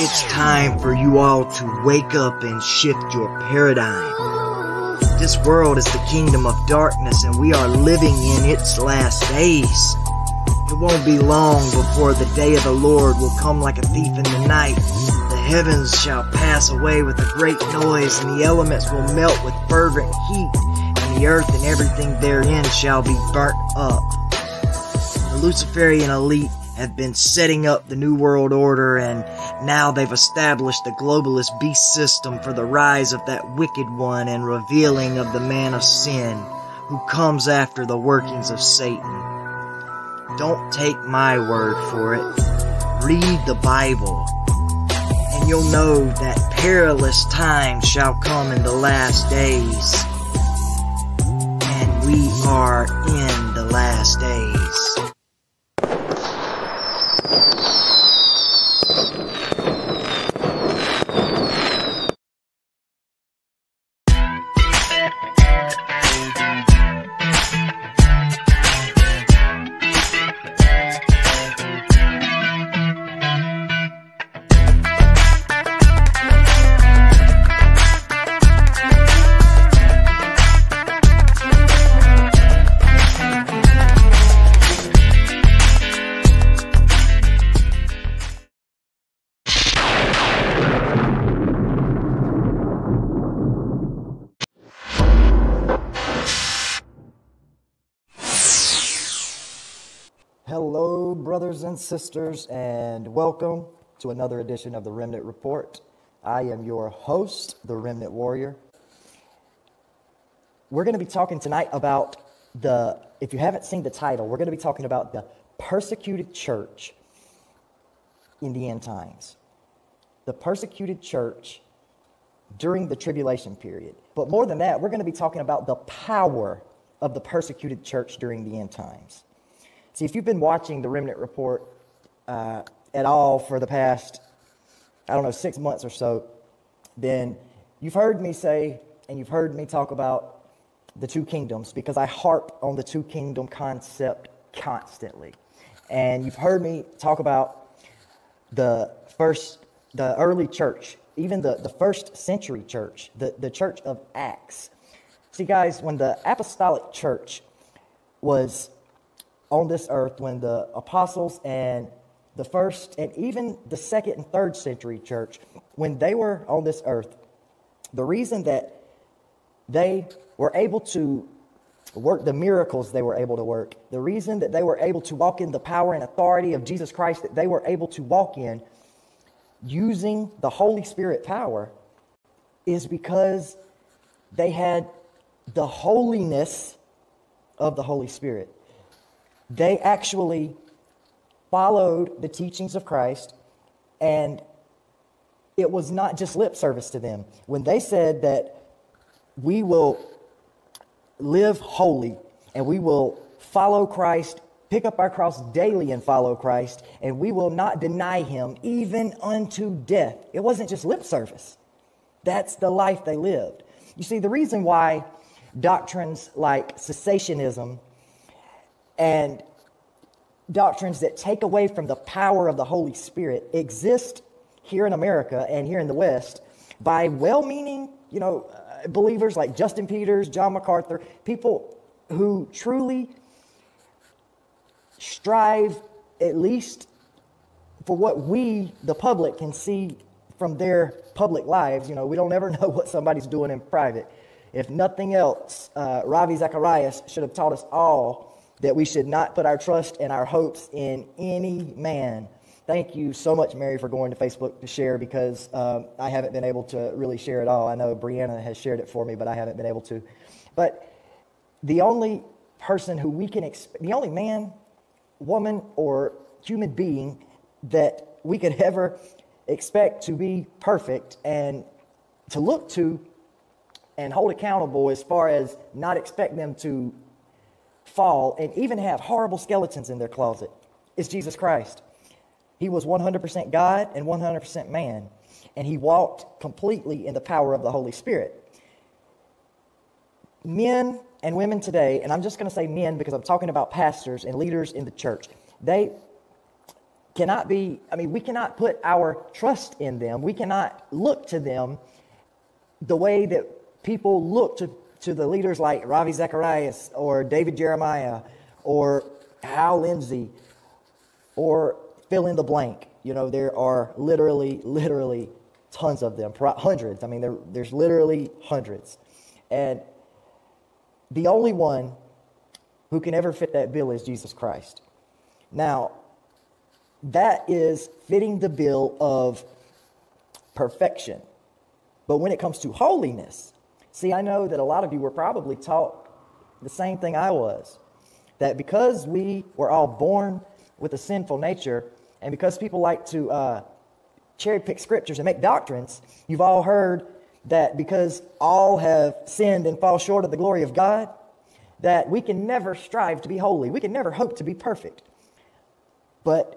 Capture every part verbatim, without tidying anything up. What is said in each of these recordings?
It's time for you all to wake up and shift your paradigm. This world is the kingdom of darkness, and we are living in its last days. It won't be long before the day of the Lord will come like a thief in the night. The heavens shall pass away with a great noise, and the elements will melt with fervent heat, and the earth and everything therein shall be burnt up. The Luciferian elite have been setting up the New World Order, and now they've established the globalist beast system for the rise of that wicked one and revealing of the man of sin who comes after the workings of Satan. Don't take my word for it. Read the Bible, and you'll know that perilous times shall come in the last days. And we are in the last days. Brothers and sisters, and welcome to another edition of the Remnant Report. I am your host, the Remnant Warrior. We're going to be talking tonight about the, if you haven't seen the title, we're going to be talking about the persecuted church in the end times. The persecuted church during the tribulation period. But more than that, we're going to be talking about the power of the persecuted church during the end times. See, if you've been watching the Remnant Report uh, at all for the past, I don't know, six months or so, then you've heard me say and you've heard me talk about the two kingdoms, because I harp on the two kingdom concept constantly. And you've heard me talk about the first, the early church, even the, the first century church, the, the church of Acts. See, guys, when the apostolic church was on this earth, when the apostles and the first and even the second and third century church, when they were on this earth, the reason that they were able to work the miracles they were able to work, the reason that they were able to walk in the power and authority of Jesus Christ that they were able to walk in using the Holy Spirit power, is because they had the holiness of the Holy Spirit. They actually followed the teachings of Christ, and it was not just lip service to them. When they said that we will live holy and we will follow Christ, pick up our cross daily and follow Christ, and we will not deny him even unto death, it wasn't just lip service. That's the life they lived. You see, the reason why doctrines like cessationism and doctrines that take away from the power of the Holy Spirit exist here in America and here in the West by well-meaning, you know, believers like Justin Peters, John MacArthur, people who truly strive, at least for what we, the public, can see from their public lives. You know, we don't ever know what somebody's doing in private. If nothing else, uh, Ravi Zacharias should have taught us all that we should not put our trust and our hopes in any man. Thank you so much, Mary, for going to Facebook to share, because um, I haven't been able to really share it all. I know Brianna has shared it for me, but I haven't been able to. But the only person who we can expect, the only man, woman, or human being that we could ever expect to be perfect and to look to and hold accountable, as far as not expect them to fall and even have horrible skeletons in their closet, is Jesus Christ. He was one hundred percent God and one hundred percent man, and he walked completely in the power of the Holy Spirit. Men and women today, and I'm just going to say men because I'm talking about pastors and leaders in the church, they cannot be, I mean, we cannot put our trust in them. We cannot look to them the way that people look to, to the leaders like Ravi Zacharias or David Jeremiah or Hal Lindsey or fill in the blank. You know, there are literally, literally tons of them, hundreds. I mean, there, there's literally hundreds. And the only one who can ever fit that bill is Jesus Christ. Now, that is fitting the bill of perfection. But when it comes to holiness, see, I know that a lot of you were probably taught the same thing I was, that because we were all born with a sinful nature, and because people like to uh, cherry pick scriptures and make doctrines, you've all heard that because all have sinned and fall short of the glory of God, that we can never strive to be holy. We can never hope to be perfect. But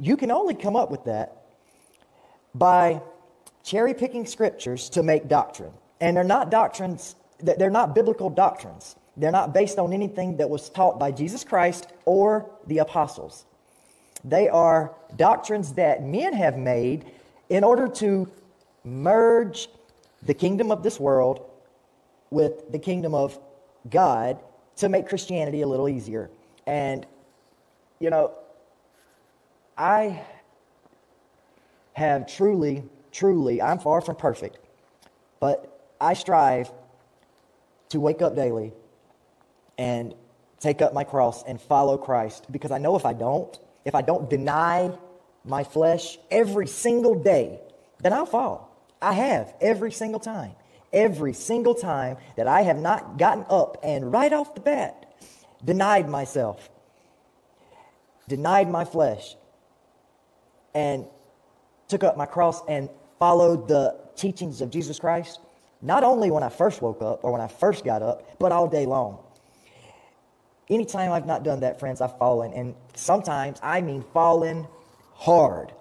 you can only come up with that by cherry picking scriptures to make doctrine. And they're not doctrines, they're not biblical doctrines. They're not based on anything that was taught by Jesus Christ or the apostles. They are doctrines that men have made in order to merge the kingdom of this world with the kingdom of God to make Christianity a little easier. And, you know, I have truly, truly, I'm far from perfect, but I strive to wake up daily and take up my cross and follow Christ, because I know if I don't, if I don't deny my flesh every single day, then I'll fall. I have every single time, every single time that I have not gotten up and right off the bat denied myself, denied my flesh, and took up my cross and followed the teachings of Jesus Christ, not only when I first woke up or when I first got up, but all day long. Anytime I've not done that, friends, I've fallen. And sometimes, I mean fallen hard.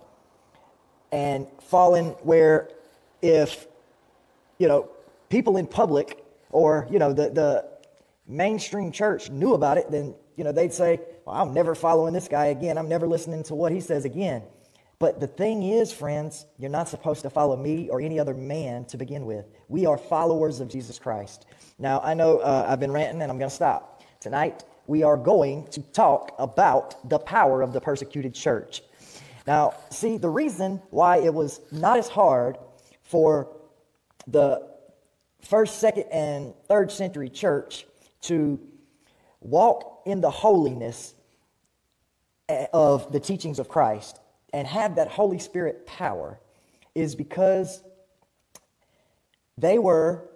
And fallen where if, you know, people in public or, you know, the, the mainstream church knew about it, then, you know, they'd say, well, I'm never following this guy again. I'm never listening to what he says again. But the thing is, friends, you're not supposed to follow me or any other man to begin with. We are followers of Jesus Christ. Now, I know uh, I've been ranting and I'm going to stop. Tonight, we are going to talk about the power of the persecuted church. Now, see, the reason why it was not as hard for the first, second, and third century church to walk in the holiness of the teachings of Christ and have that Holy Spirit power is because they were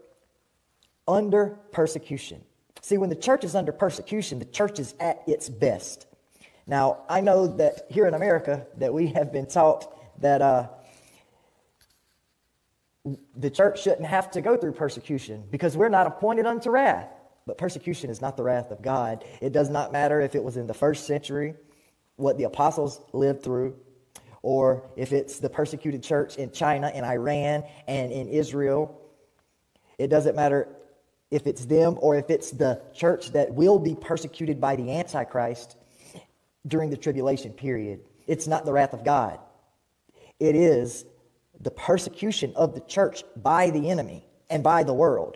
under persecution. See, when the church is under persecution, the church is at its best. Now, I know that here in America that we have been taught that uh, the church shouldn't have to go through persecution because we're not appointed unto wrath. But persecution is not the wrath of God. It does not matter if it was in the first century, what the apostles lived through, or if it's the persecuted church in China and Iran and in Israel. It doesn't matter if it's them or if it's the church that will be persecuted by the Antichrist during the tribulation period. It's not the wrath of God. It is the persecution of the church by the enemy and by the world.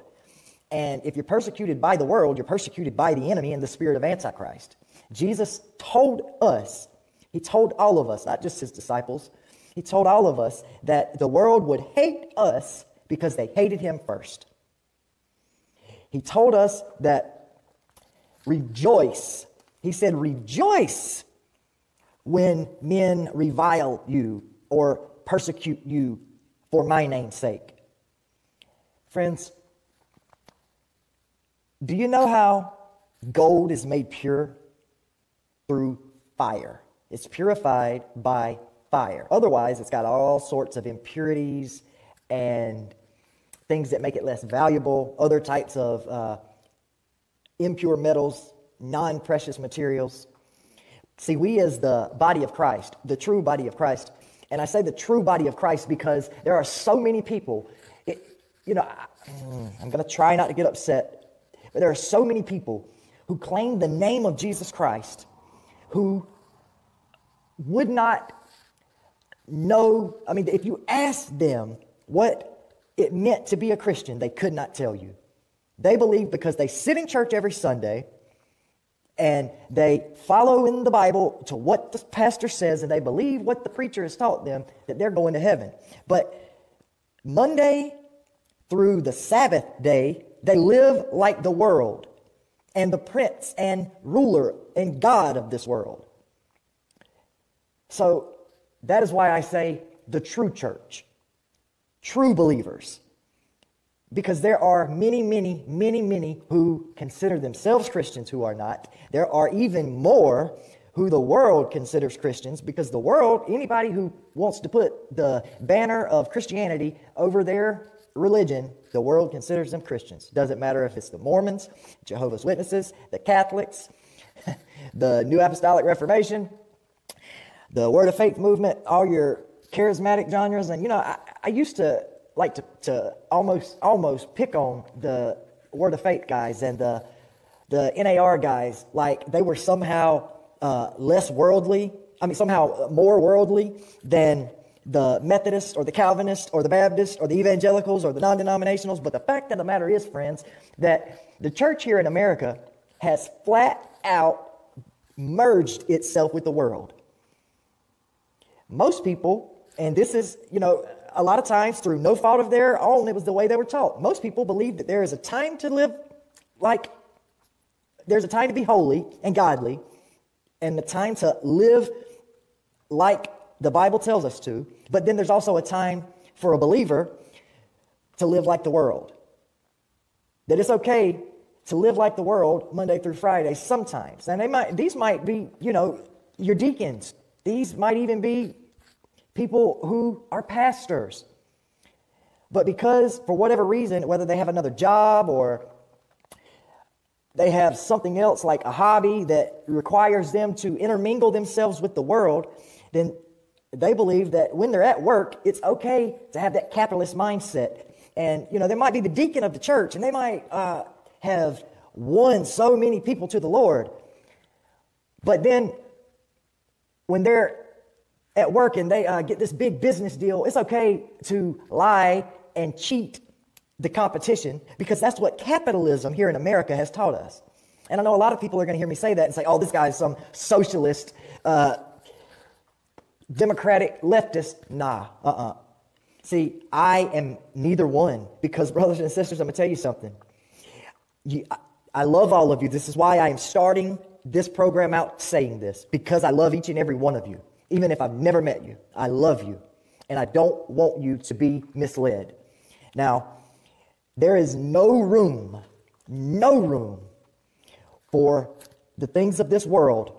And if you're persecuted by the world, you're persecuted by the enemy and the spirit of Antichrist. Jesus told us, he told all of us, not just his disciples, he told all of us that the world would hate us because they hated him first. He told us that rejoice. He said, rejoice when men revile you or persecute you for my name's sake. Friends, do you know how gold is made pure? Through fire. It's purified by fire. Otherwise, it's got all sorts of impurities and things that make it less valuable, other types of uh, impure metals, non-precious materials. See, we as the body of Christ, the true body of Christ, and I say the true body of Christ because there are so many people, it, you know, I, I'm going to try not to get upset, but there are so many people who claim the name of Jesus Christ who would not no, I mean, if you asked them what it meant to be a Christian, they could not tell you. They believe because they sit in church every Sunday and they follow in the Bible to what the pastor says and they believe what the preacher has taught them, that they're going to heaven. But Monday through the Sabbath day, they live like the world and the prince and ruler and god of this world. So that is why I say the true church, true believers, because there are many, many, many, many who consider themselves Christians who are not. There are even more who the world considers Christians, because the world, anybody who wants to put the banner of Christianity over their religion, the world considers them Christians. Doesn't matter if it's the Mormons, Jehovah's Witnesses, the Catholics, the New Apostolic Reformation, the Word of Faith movement, all your charismatic genres. And, you know, I, I used to like to, to almost almost pick on the Word of Faith guys and the, the N A R guys, like they were somehow Uh, less worldly, I mean somehow more worldly than the Methodist or the Calvinist or the Baptist or the Evangelicals or the non-denominationals. But the fact of the matter is, friends, that the church here in America has flat out merged itself with the world. Most people, and this is, you know, a lot of times through no fault of their own, it was the way they were taught. Most people believe that there is a time to live like, there's a time to be holy and godly, and the time to live like the Bible tells us to, but then there's also a time for a believer to live like the world. That it's okay to live like the world Monday through Friday sometimes. And they might, these might be, you know, your deacons. These might even be people who are pastors. But because, for whatever reason, whether they have another job or they have something else like a hobby that requires them to intermingle themselves with the world, then they believe that when they're at work, it's okay to have that capitalist mindset. And, you know, there might be the deacon of the church, and they might uh, have won so many people to the Lord. But then when they're at work and they uh, get this big business deal, it's okay to lie and cheat the competition, because that's what capitalism here in America has taught us. And I know a lot of people are going to hear me say that and say, oh, this guy is some socialist, uh, democratic leftist. Nah, uh-uh. See, I am neither one, because, brothers and sisters, I'm going to tell you something. You, I, I love all of you. This is why I am starting this program out saying this, because I love each and every one of you. Even if I've never met you, I love you, and I don't want you to be misled. Now, there is no room, no room for the things of this world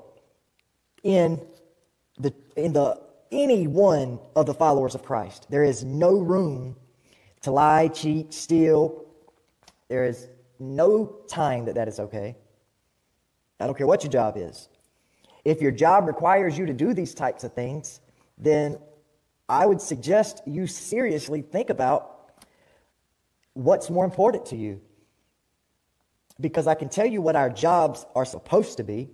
in the in the any one of the followers of Christ. There is no room to lie, cheat, steal. There is no time that that is okay. I don't care what your job is. If your job requires you to do these types of things, then I would suggest you seriously think about what's more important to you. Because I can tell you what our jobs are supposed to be.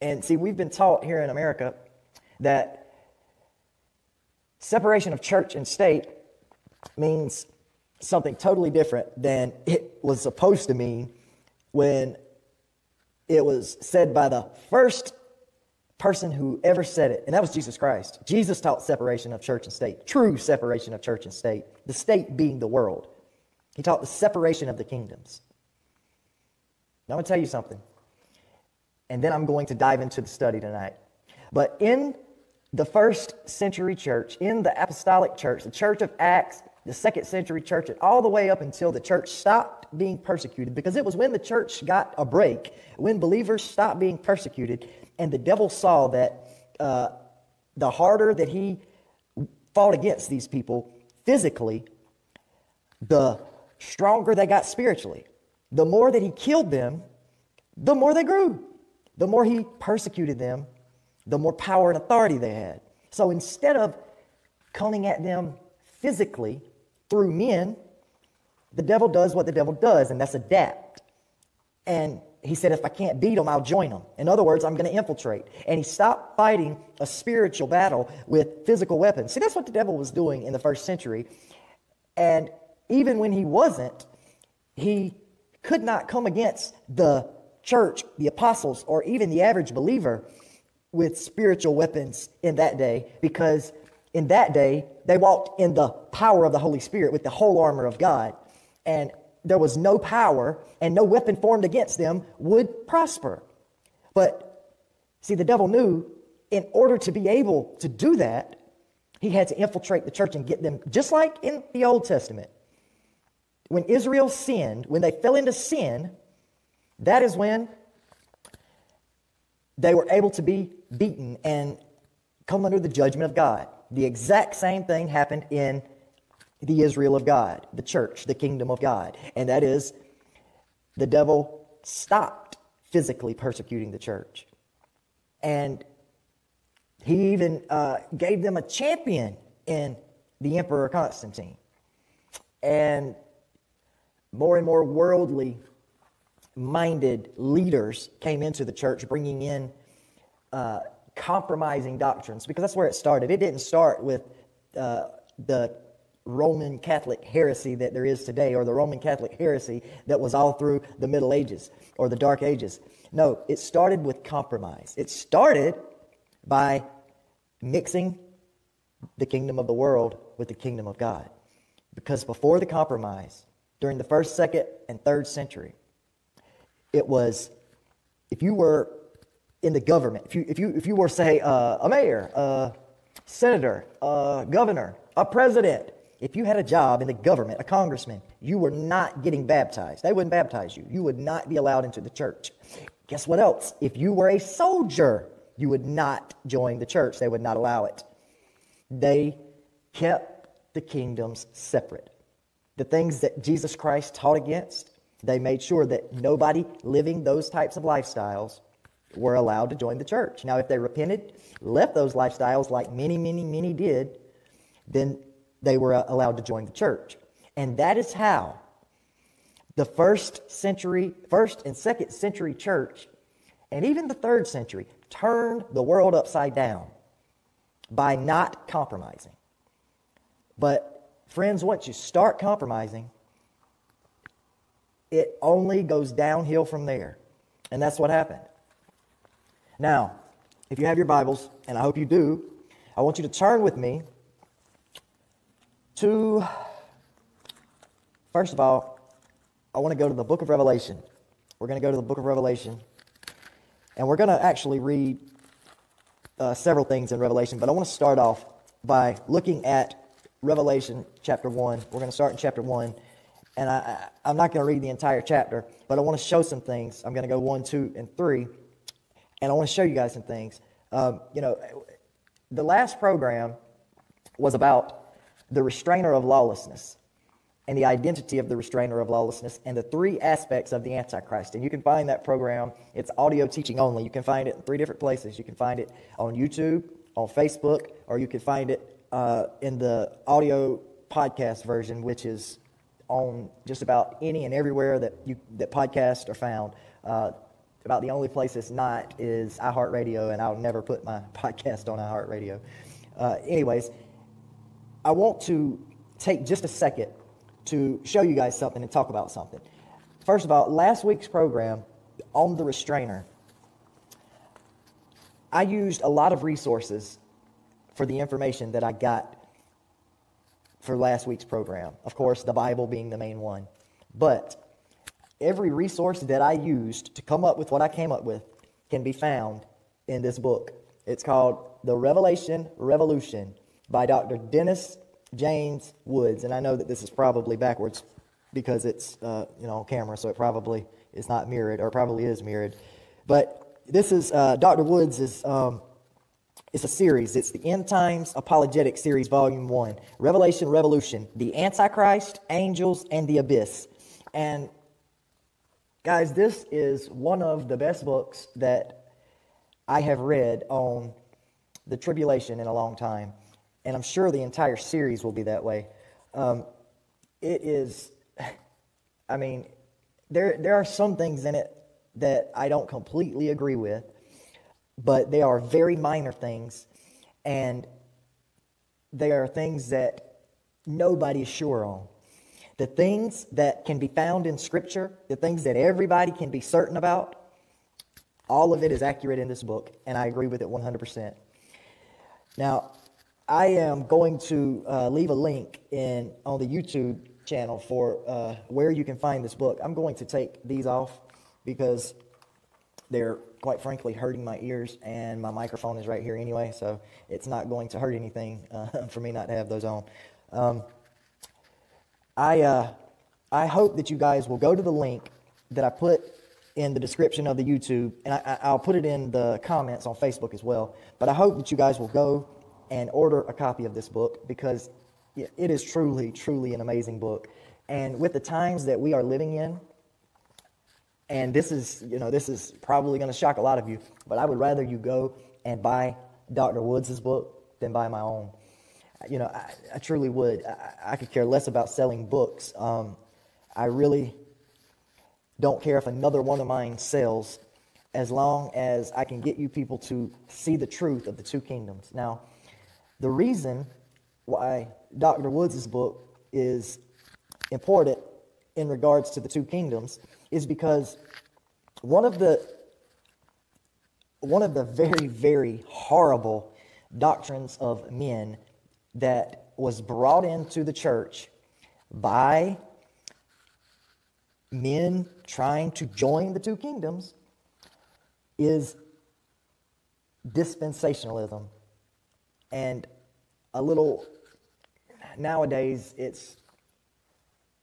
And see, we've been taught here in America that separation of church and state means something totally different than it was supposed to mean when it was said by the first person who ever said it, and that was Jesus Christ. Jesus taught separation of church and state, true separation of church and state, the state being the world. He taught the separation of the kingdoms. Now, I'm going to tell you something, and then I'm going to dive into the study tonight. But in the first century church, in the apostolic church, the church of Acts, the second century church, and all the way up until the church stopped being persecuted, because it was when the church got a break, when believers stopped being persecuted, and the devil saw that uh, the harder that he fought against these people physically, the stronger they got spiritually. The more that he killed them, the more they grew. The more he persecuted them, the more power and authority they had. So instead of coming at them physically through men, the devil does what the devil does, and that's adapt. And he said, if I can't beat them, I'll join them. In other words, I'm going to infiltrate. And he stopped fighting a spiritual battle with physical weapons. See, that's what the devil was doing in the first century. And even when he wasn't, he could not come against the church, the apostles, or even the average believer with spiritual weapons in that day, because in that day, they walked in the power of the Holy Spirit with the whole armor of God. And there was no power, and no weapon formed against them would prosper. But see, the devil knew in order to be able to do that, he had to infiltrate the church and get them, just like in the Old Testament. When Israel sinned, when they fell into sin, that is when they were able to be beaten and come under the judgment of God. The exact same thing happened in the Israel of God, the church, the kingdom of God. And that is, the devil stopped physically persecuting the church. And he even uh, gave them a champion in the Emperor Constantine. And more and more worldly-minded leaders came into the church, bringing in uh, compromising doctrines, because that's where it started. It didn't start with uh, the Roman Catholic heresy that there is today, or the Roman Catholic heresy that was all through the Middle Ages or the Dark Ages. No, it started with compromise. It started by mixing the kingdom of the world with the kingdom of God. Because before the compromise, during the first, second, and third century, it was, if you were in the government, if you, if you, if you were, say, uh, a mayor, a senator, a governor, a president, if you had a job in the government, a congressman, you were not getting baptized. They wouldn't baptize you. You would not be allowed into the church. Guess what else? If you were a soldier, you would not join the church. They would not allow it. They kept the kingdoms separate. The things that Jesus Christ taught against, they made sure that nobody living those types of lifestyles were allowed to join the church. Now, if they repented, left those lifestyles like many, many, many did, then they were allowed to join the church. And that is how the first century, first and second century church, and even the third century, turned the world upside down by not compromising. But friends, once you start compromising, it only goes downhill from there. And that's what happened. Now, if you have your Bibles, and I hope you do, I want you to turn with me to, first of all, I want to go to the book of Revelation. We're going to go to the book of Revelation, and we're going to actually read uh, several things in Revelation, but I want to start off by looking at Revelation chapter one. We're going to start in chapter one, and I, I, I'm not going to read the entire chapter, but I want to show some things. I'm going to go one, two, and three, and I want to show you guys some things. Um, you know, the last program was about the restrainer of lawlessness and the identity of the restrainer of lawlessness and the three aspects of the Antichrist. And you can find that program. It's audio teaching only. You can find it in three different places. You can find it on YouTube, on Facebook, or you can find it uh, in the audio podcast version, which is on just about any and everywhere that you that podcasts are found. Uh, about the only place it's not is iHeartRadio, and I'll never put my podcast on iHeartRadio. Uh, anyways, I want to take just a second to show you guys something and talk about something. First of all, last week's program on the restrainer, I used a lot of resources for the information that I got for last week's program. Of course, the Bible being the main one. But every resource that I used to come up with what I came up with can be found in this book. It's called The Revelation Revolution by Doctor Dennis James Woods. And I know that this is probably backwards because it's uh, you know, on camera, so it probably is not mirrored, or probably is mirrored. But this is, uh, Doctor Woods is, um, it's a series. It's the End Times Apologetic Series, Volume one, Revelation Revolution, The Antichrist, Angels, and the Abyss. And guys, this is one of the best books that I have read on the tribulation in a long time. And I'm sure the entire series will be that way. Um, it is, I mean, there there are some things in it that I don't completely agree with, but they are very minor things, and they are things that nobody is sure on. The things that can be found in Scripture, the things that everybody can be certain about, all of it is accurate in this book, and I agree with it one hundred percent. Now, I am going to uh, leave a link in on the YouTube channel for uh, where you can find this book. I'm going to take these off because they're, quite frankly, hurting my ears, and my microphone is right here anyway, so it's not going to hurt anything uh, for me not to have those on. Um, I uh, I hope that you guys will go to the link that I put in the description of the YouTube, and I, I'll put it in the comments on Facebook as well, but I hope that you guys will go and order a copy of this book, because it is truly, truly an amazing book. And with the times that we are living in, and this is, you know, this is probably going to shock a lot of you, but I would rather you go and buy Doctor Woods' book than buy my own. You know, I, I truly would. I, I could care less about selling books. Um, I really don't care if another one of mine sells, as long as I can get you people to see the truth of the two kingdoms. Now, the reason why Doctor Woods' book is important in regards to the two kingdoms is because one of the one of the very, very horrible doctrines of men that was brought into the church by men trying to join the two kingdoms is dispensationalism. And a little, nowadays, it's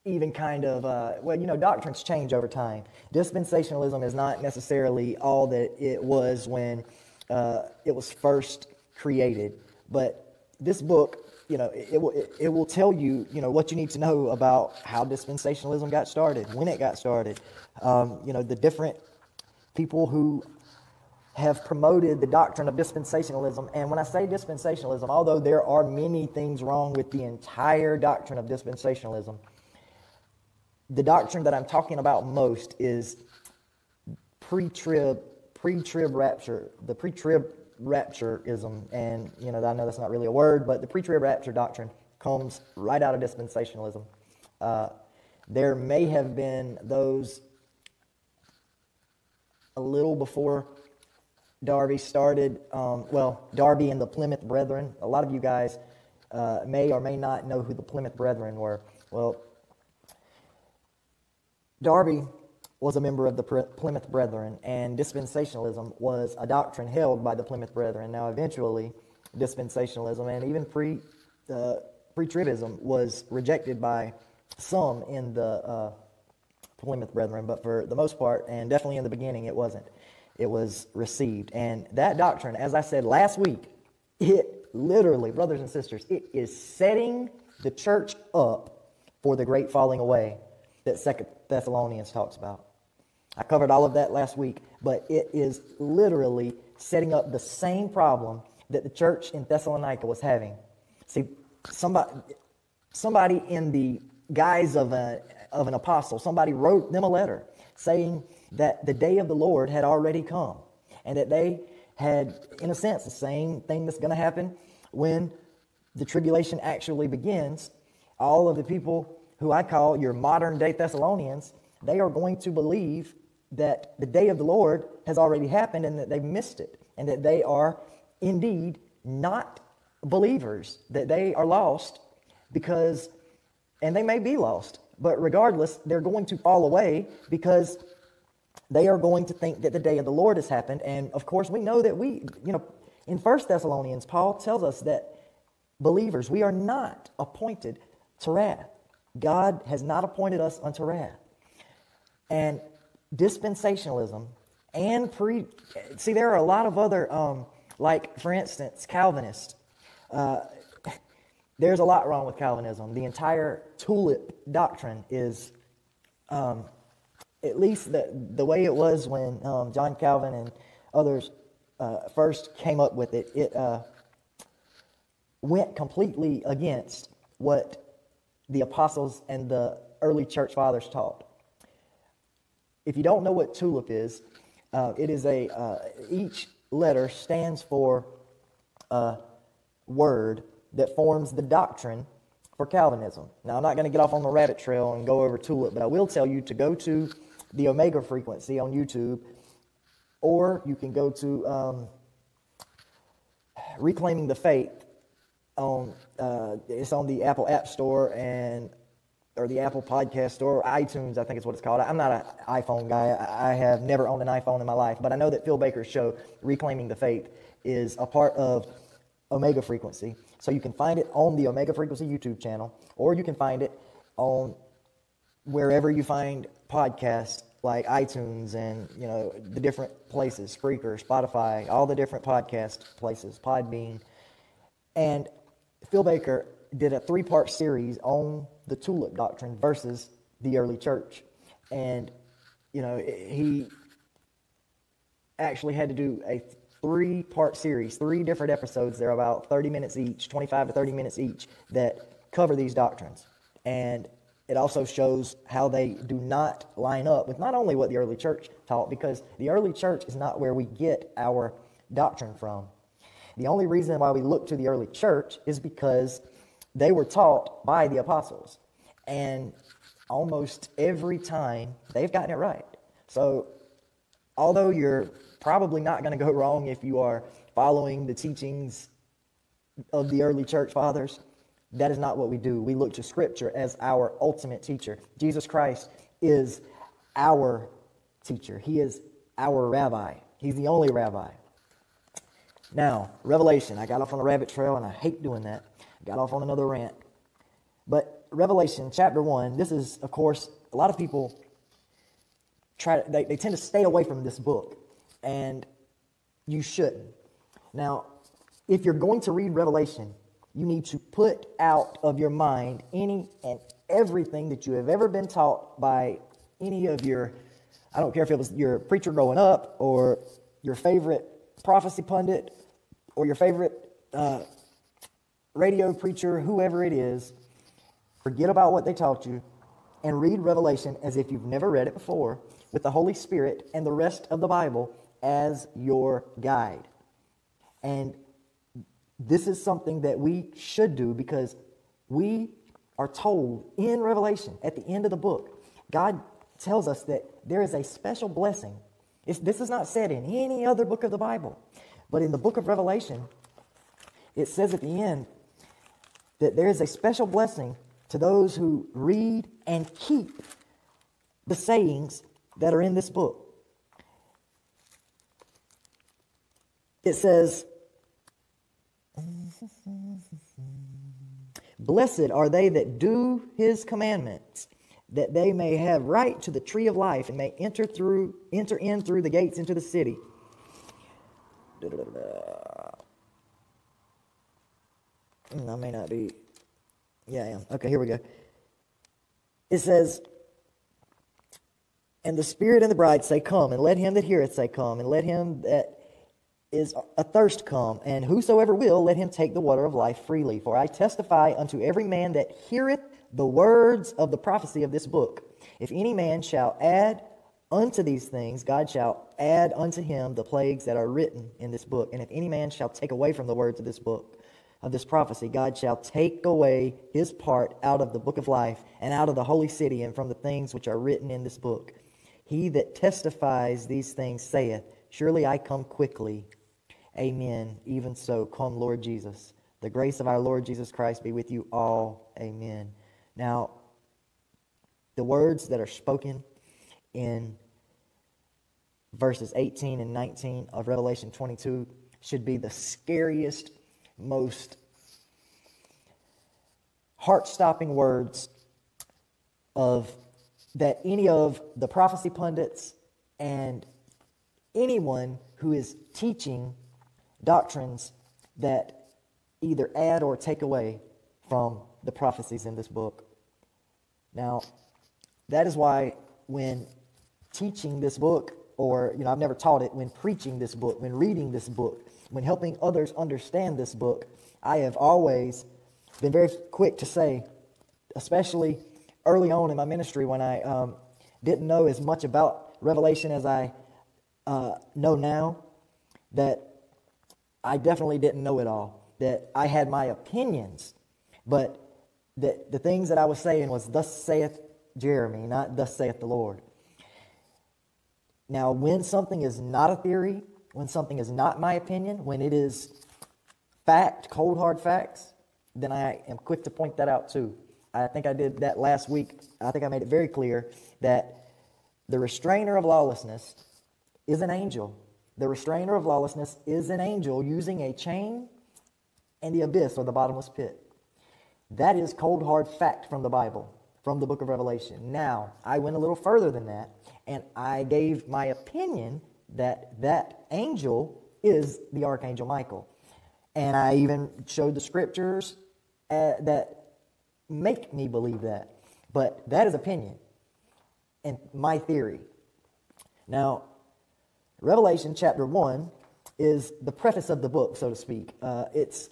even kind of, uh, well, you know, doctrines change over time. Dispensationalism is not necessarily all that it was when uh, it was first created. But this book, you know, it, it, it will tell you, you know, what you need to know about how dispensationalism got started, when it got started, um, you know, the different people who have promoted the doctrine of dispensationalism. And when I say dispensationalism, although there are many things wrong with the entire doctrine of dispensationalism, the doctrine that I'm talking about most is pre-trib, pre-trib rapture, the pre-trib raptureism. And, you know, I know that's not really a word, but the pre-trib rapture doctrine comes right out of dispensationalism. Uh, there may have been those a little before Darby started, um, well, Darby and the Plymouth Brethren. A lot of you guys uh, may or may not know who the Plymouth Brethren were. Well, Darby was a member of the Plymouth Brethren, and dispensationalism was a doctrine held by the Plymouth Brethren. Now, eventually, dispensationalism and even pre, uh, pre-tribism was rejected by some in the uh, Plymouth Brethren, but for the most part, and definitely in the beginning, it wasn't. It was received. And that doctrine, as I said last week, it literally, brothers and sisters, it is setting the church up for the great falling away that Second Thessalonians talks about. I covered all of that last week, but it is literally setting up the same problem that the church in Thessalonica was having. See, somebody, somebody in the guise of a of an apostle, somebody wrote them a letter saying that the day of the Lord had already come, and that they had, in a sense, the same thing that's going to happen when the tribulation actually begins. All of the people who I call your modern-day Thessalonians, they are going to believe that the day of the Lord has already happened and that they've missed it, and that they are indeed not believers, that they are lost because, and they may be lost, but regardless, they're going to fall away because they are going to think that the day of the Lord has happened. And, of course, we know that we, you know, in First Thessalonians, Paul tells us that believers, we are not appointed to wrath. God has not appointed us unto wrath. And dispensationalism and pre... See, there are a lot of other, um, like, for instance, Calvinists. Uh, there's a lot wrong with Calvinism. The entire tulip doctrine is, um, at least the, the way it was when um, John Calvin and others uh, first came up with it, it uh, went completely against what the apostles and the early church fathers taught. If you don't know what TULIP is, uh, it is a uh, each letter stands for a word that forms the doctrine for Calvinism. Now, I'm not going to get off on the rabbit trail and go over TULIP, but I will tell you to go to the Omega Frequency on YouTube, or you can go to um, Reclaiming the Faith on uh, it's on the Apple App Store and or the Apple Podcast Store, or iTunes, I think is what it's called. I'm not an iPhone guy. I have never owned an iPhone in my life, but I know that Phil Baker's show, Reclaiming the Faith, is a part of Omega Frequency. So you can find it on the Omega Frequency YouTube channel, or you can find it on wherever you find podcasts like iTunes and, you know, the different places, Spreaker, Spotify, all the different podcast places, Podbean. And Phil Baker did a three-part series on the TULIP doctrine versus the early church. And, you know, he actually had to do a three-part series, three different episodes. They're about thirty minutes each, twenty-five to thirty minutes each, that cover these doctrines. And it also shows how they do not line up with not only what the early church taught, because the early church is not where we get our doctrine from. The only reason why we look to the early church is because they were taught by the apostles. And almost every time, they've gotten it right. So, although you're probably not going to go wrong if you are following the teachings of the early church fathers, that is not what we do. We look to Scripture as our ultimate teacher. Jesus Christ is our teacher. He is our rabbi. He's the only rabbi. Now, Revelation. I got off on the rabbit trail, and I hate doing that. Got off on another rant. But Revelation chapter one, this is, of course, a lot of people try, they, they tend to stay away from this book, and you shouldn't. Now, if you're going to read Revelation, you need to put out of your mind any and everything that you have ever been taught by any of your, I don't care if it was your preacher growing up, or your favorite prophecy pundit, or your favorite uh radio preacher, whoever it is. Forget about what they taught you and read Revelation as if you've never read it before, with the Holy Spirit and the rest of the Bible as your guide. And this is something that we should do, because we are told in Revelation, at the end of the book, God tells us that there is a special blessing. It's, this is not said in any other book of the Bible, but in the book of Revelation, it says at the end that there is a special blessing to those who read and keep the sayings that are in this book. It says, "Blessed are they that do his commandments, that they may have right to the tree of life and may enter through, enter in through the gates into the city." I may not be. Yeah, I am. Okay, here we go. It says, "And the Spirit and the bride say, Come, and let him that heareth say, Come, and let him that is athirst come, and whosoever will, let him take the water of life freely. For I testify unto every man that heareth the words of the prophecy of this book. If any man shall add unto these things, God shall add unto him the plagues that are written in this book. And if any man shall take away from the words of this book, of this prophecy, God shall take away his part out of the book of life, and out of the holy city, and from the things which are written in this book. He that testifies these things saith, Surely I come quickly. Amen. Even so, come, Lord Jesus. The grace of our Lord Jesus Christ be with you all. Amen." Now, the words that are spoken in verses eighteen and nineteen of Revelation twenty-two should be the scariest, most heart-stopping words of that any of the prophecy pundits and anyone who is teaching doctrines that either add or take away from the prophecies in this book. Now, that is why when teaching this book, or, you know, I've never taught it, when preaching this book, when reading this book, when helping others understand this book, I have always been very quick to say, especially early on in my ministry when I um, didn't know as much about Revelation as I uh, know now, that I definitely didn't know it all, that I had my opinions, but that the things that I was saying was, thus saith Jeremy, not thus saith the Lord. Now, when something is not a theory, when something is not my opinion, when it is fact, cold hard facts, then I am quick to point that out too. I think I did that last week. I think I made it very clear that the restrainer of lawlessness is an angel. The restrainer of lawlessness is an angel using a chain and the abyss or the bottomless pit. That is cold hard fact from the Bible, from the book of Revelation. Now, I went a little further than that, and I gave my opinion that that angel is the Archangel Michael. And I even showed the scriptures uh, that make me believe that. But that is opinion and my theory. Now, Revelation chapter one is the preface of the book, so to speak. Uh, it's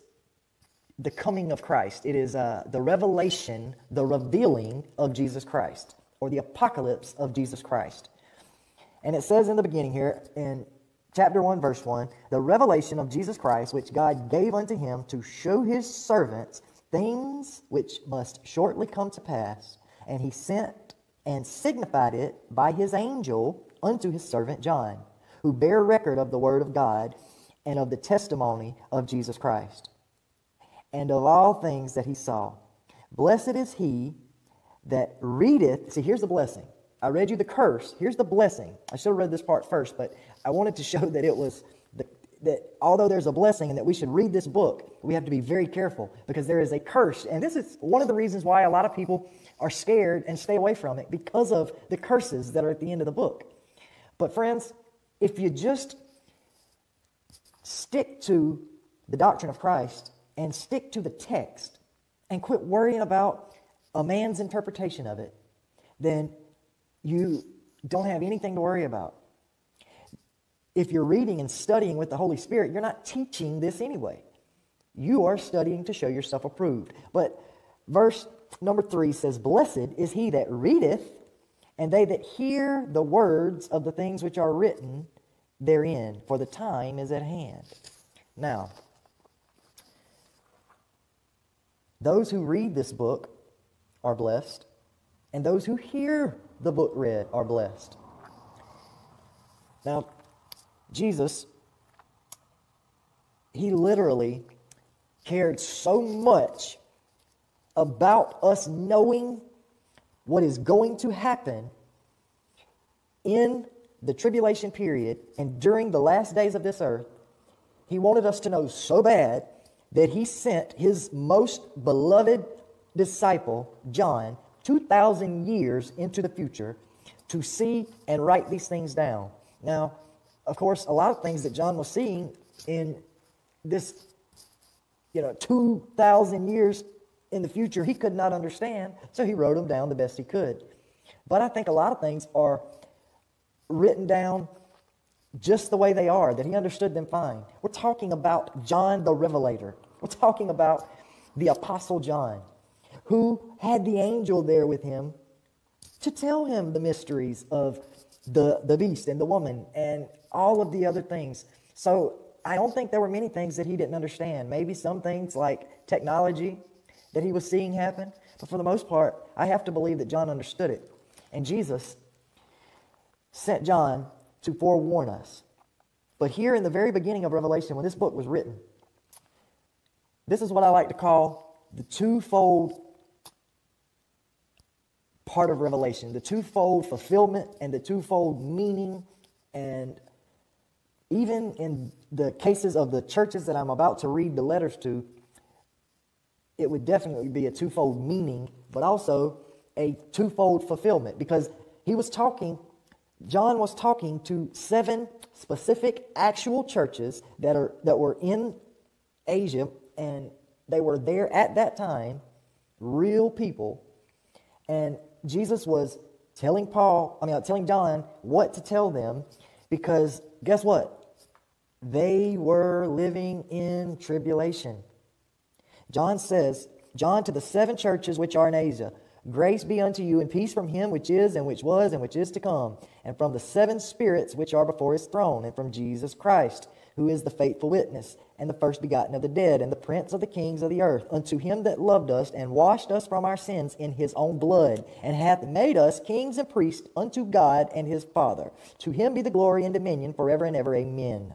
the coming of Christ. It is uh, the revelation, the revealing of Jesus Christ, or the apocalypse of Jesus Christ. And it says in the beginning here, in chapter one, verse one, the revelation of Jesus Christ, which God gave unto him to show his servants things which must shortly come to pass. And he sent and signified it by his angel unto his servant John, who bare record of the word of God and of the testimony of Jesus Christ, and of all things that he saw. Blessed is he that readeth. See, here's the blessing. I read you the curse. Here's the blessing. I should have read this part first, but I wanted to show that it was the, that although there's a blessing and that we should read this book, we have to be very careful because there is a curse. And this is one of the reasons why a lot of people are scared and stay away from it, because of the curses that are at the end of the book. But friends, if you just stick to the doctrine of Christ and stick to the text and quit worrying about a man's interpretation of it, then you don't have anything to worry about. If you're reading and studying with the Holy Spirit, you're not teaching this anyway. You are studying to show yourself approved. But verse number three says, blessed is he that readeth, and they that hear the words of the things which are written therein, for the time is at hand. Now, those who read this book are blessed, and those who hear the book read are blessed. Now, Jesus, he literally cared so much about us knowing what is going to happen in the tribulation period and during the last days of this earth. He wanted us to know so bad that he sent his most beloved disciple, John, two thousand years into the future to see and write these things down. Now, of course, a lot of things that John was seeing in this, you know, two thousand years in the future, he could not understand, so he wrote them down the best he could. But I think a lot of things are written down just the way they are, that he understood them fine. We're talking about John the Revelator. We're talking about the Apostle John, who had the angel there with him to tell him the mysteries of the, the beast and the woman and all of the other things. So I don't think there were many things that he didn't understand. Maybe some things like technology that he was seeing happen. But for the most part, I have to believe that John understood it. And Jesus sent John to forewarn us. But here in the very beginning of Revelation, when this book was written, this is what I like to call the twofold part of Revelation, the twofold fulfillment and the twofold meaning. And even in the cases of the churches that I'm about to read the letters to, it would definitely be a twofold meaning, but also a twofold fulfillment, because he was talking, John was talking to seven specific actual churches that are that were in Asia, and they were there at that time, real people. And Jesus was telling Paul, I mean, telling John what to tell them, because guess what? They were living in tribulation. John says, John to the seven churches which are in Asia, Grace be unto you and peace from him which is and which was and which is to come, and from the seven spirits which are before his throne, and from Jesus Christ, who is the faithful witness, and the first begotten of the dead, and the prince of the kings of the earth, unto him that loved us and washed us from our sins in his own blood, and hath made us kings and priests unto God and his Father. To him be the glory and dominion forever and ever. Amen.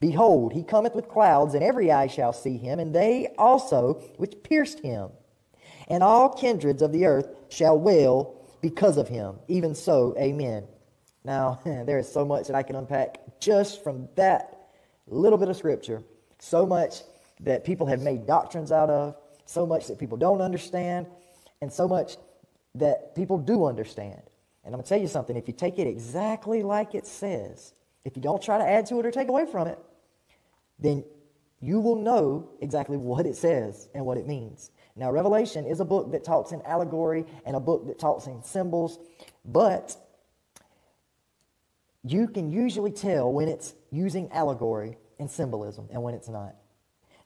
Behold, he cometh with clouds, and every eye shall see him, and they also which pierced him. And all kindreds of the earth shall wail because of him. Even so, amen. Now, there is so much that I can unpack just from that little bit of scripture, so much that people have made doctrines out of, so much that people don't understand, and so much that people do understand. And I'm going to tell you something, if you take it exactly like it says, if you don't try to add to it or take away from it, then you will know exactly what it says and what it means. Now, Revelation is a book that talks in allegory and a book that talks in symbols, but you can usually tell when it's using allegory and symbolism and when it's not.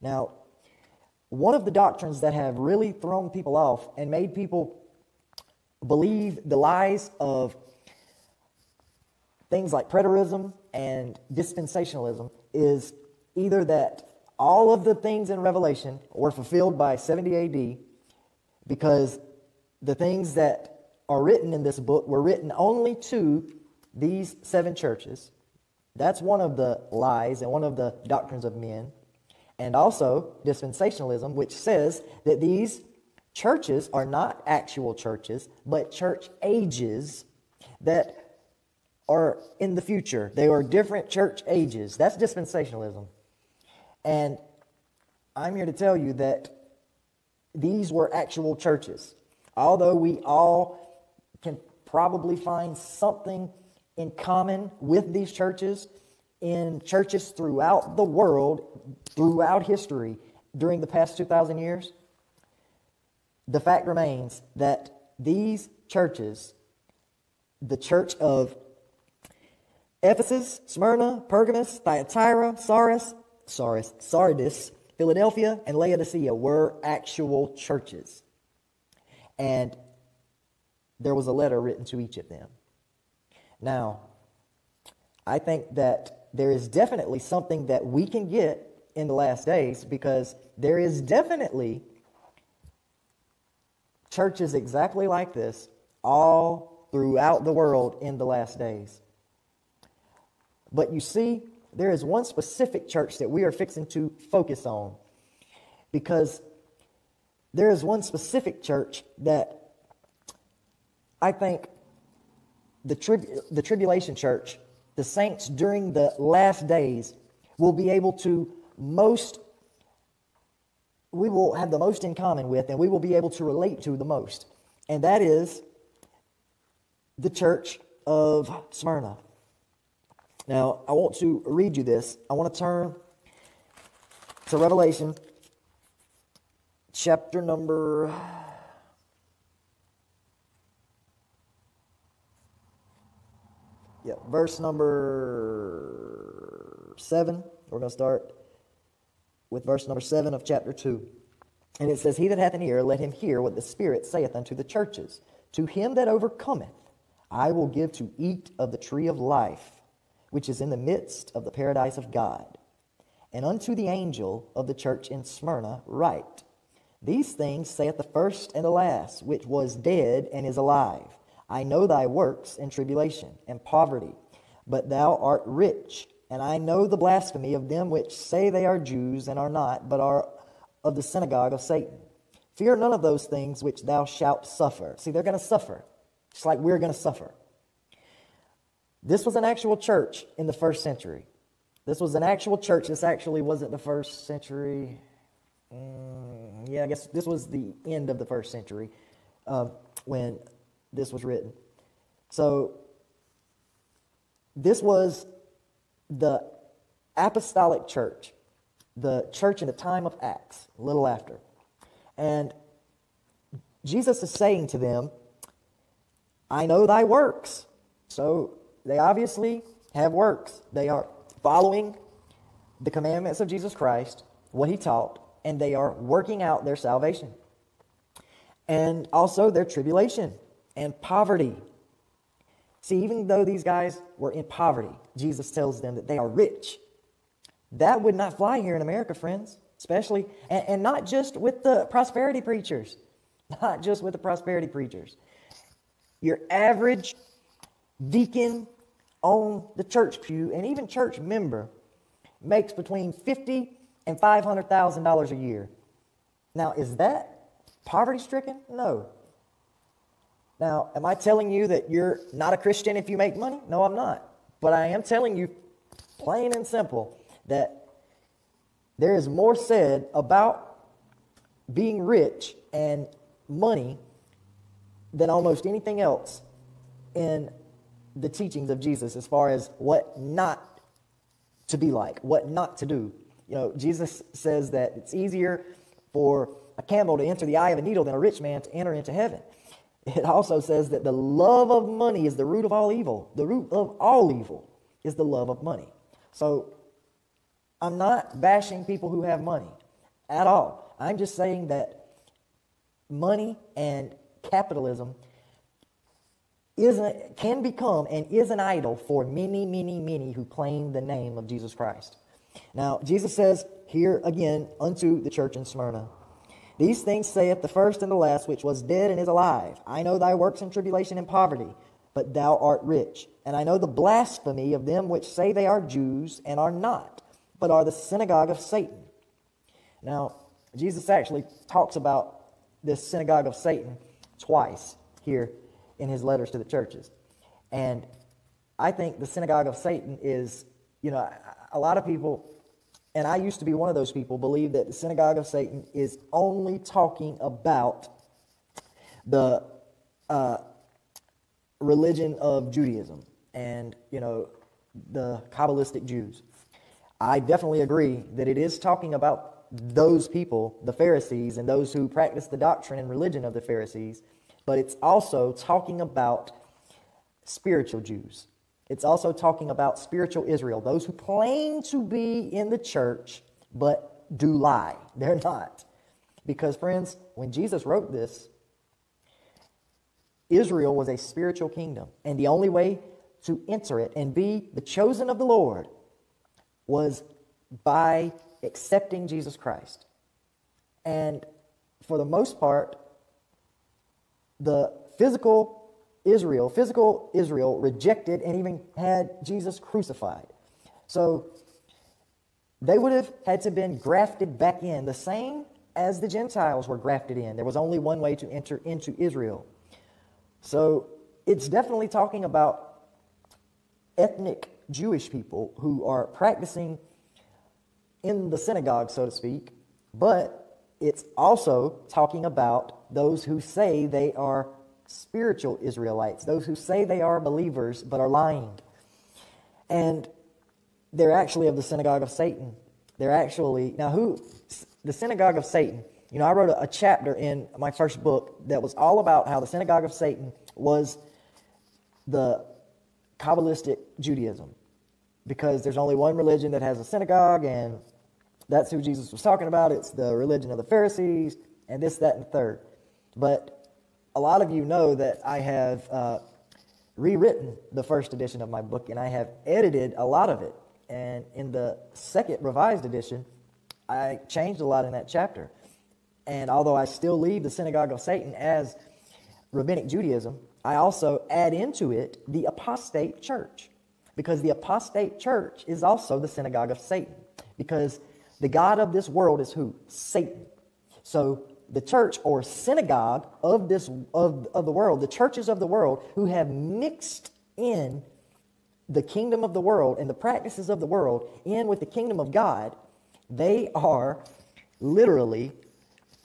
Now, one of the doctrines that have really thrown people off and made people believe the lies of things like preterism and dispensationalism is either that all of the things in Revelation were fulfilled by seventy A D because the things that are written in this book were written only to these seven churches. That's one of the lies and one of the doctrines of men. And also dispensationalism, which says that these churches are not actual churches, but church ages that are in the future. They are different church ages. That's dispensationalism. And I'm here to tell you that these were actual churches. Although we all can probably find something in common with these churches, in churches throughout the world, throughout history, during the past two thousand years, the fact remains that these churches, the church of Ephesus, Smyrna, Pergamus, Thyatira, Sardis, Sardis, Sardis, Philadelphia, and Laodicea were actual churches. And there was a letter written to each of them. Now, I think that there is definitely something that we can get in the last days, because there is definitely churches exactly like this all throughout the world in the last days. But you see, there is one specific church that we are fixing to focus on, because there is one specific church that I think the, trib the tribulation church, the saints during the last days, will be able to most, we will have the most in common with, and we will be able to relate to the most. And that is the church of Smyrna. Now, I want to read you this. I want to turn to Revelation chapter number yeah, verse number seven. We're going to start with verse number seven of chapter two. And it says, "He that hath an ear, let him hear what the Spirit saith unto the churches. To him that overcometh, I will give to eat of the tree of life, which is in the midst of the paradise of God. And unto the angel of the church in Smyrna write, These things saith the first and the last, which was dead and is alive. I know thy works and tribulation and poverty, but thou art rich. And I know the blasphemy of them which say they are Jews and are not, but are of the synagogue of Satan. Fear none of those things which thou shalt suffer." See, they're going to suffer, just like we're going to suffer. This was an actual church in the first century. This was an actual church. This actually wasn't the first century. Mm, yeah, I guess this was the end of the first century uh, when this was written. So this was the apostolic church, the church in the time of Acts, a little after. And Jesus is saying to them, "I know thy works." So they obviously have works. They are following the commandments of Jesus Christ, what he taught, and they are working out their salvation. and also their tribulation and poverty. See, even though these guys were in poverty, Jesus tells them that they are rich. That would not fly here in America, friends, especially, and, and not just with the prosperity preachers, not just with the prosperity preachers. Your average deacon on the church pew and even church member makes between fifty thousand dollars and five hundred thousand dollars a year. Now, is that poverty-stricken? No. Now, am I telling you that you're not a Christian if you make money? No, I'm not. But I am telling you, plain and simple, that there is more said about being rich and money than almost anything else in the teachings of Jesus as far as what not to be like, what not to do. You know, Jesus says that it's easier for a camel to enter the eye of a needle than a rich man to enter into heaven. It also says that the love of money is the root of all evil. The root of all evil is the love of money. So I'm not bashing people who have money at all. I'm just saying that money and capitalism is a, can become and is an idol for many, many, many who claim the name of Jesus Christ. Now, Jesus says here again unto the church in Smyrna, "These things saith the first and the last, which was dead and is alive. I know thy works in tribulation and poverty, but thou art rich. And I know the blasphemy of them which say they are Jews and are not, but are the synagogue of Satan." Now, Jesus actually talks about this synagogue of Satan twice here in his letters to the churches. And I think the synagogue of Satan is, you know, a lot of people, and I used to be one of those people, believe that the synagogue of Satan is only talking about the uh, religion of Judaism and, you know, the Kabbalistic Jews. I definitely agree that it is talking about those people, the Pharisees, and those who practice the doctrine and religion of the Pharisees, but it's also talking about spiritual Jews. It's also talking about spiritual Israel, those who claim to be in the church but do lie. They're not. Because, friends, when Jesus wrote this, Israel was a spiritual kingdom, and the only way to enter it and be the chosen of the Lord was by accepting Jesus Christ. And for the most part, the physical Israel, physical Israel rejected and even had Jesus crucified. So they would have had to have been grafted back in, the same as the Gentiles were grafted in. There was only one way to enter into Israel. So it's definitely talking about ethnic Jewish people who are practicing in the synagogue, so to speak, but it's also talking about those who say they are spiritual Israelites, those who say they are believers but are lying. And they're actually of the synagogue of Satan. They're actually, now who, the synagogue of Satan, you know, I wrote a, a chapter in my first book that was all about how the synagogue of Satan was the Kabbalistic Judaism, because there's only one religion that has a synagogue, and that's who Jesus was talking about. It's the religion of the Pharisees, and this, that, and the third. But a lot of you know that I have uh, rewritten the first edition of my book, and I have edited a lot of it. And in the second revised edition, I changed a lot in that chapter. And although I still leave the synagogue of Satan as Rabbinic Judaism, I also add into it the apostate church, because the apostate church is also the synagogue of Satan, because the god of this world is who? Satan. So the church or synagogue of this of, of the world, the churches of the world who have mixed in the kingdom of the world and the practices of the world in with the kingdom of God, they are literally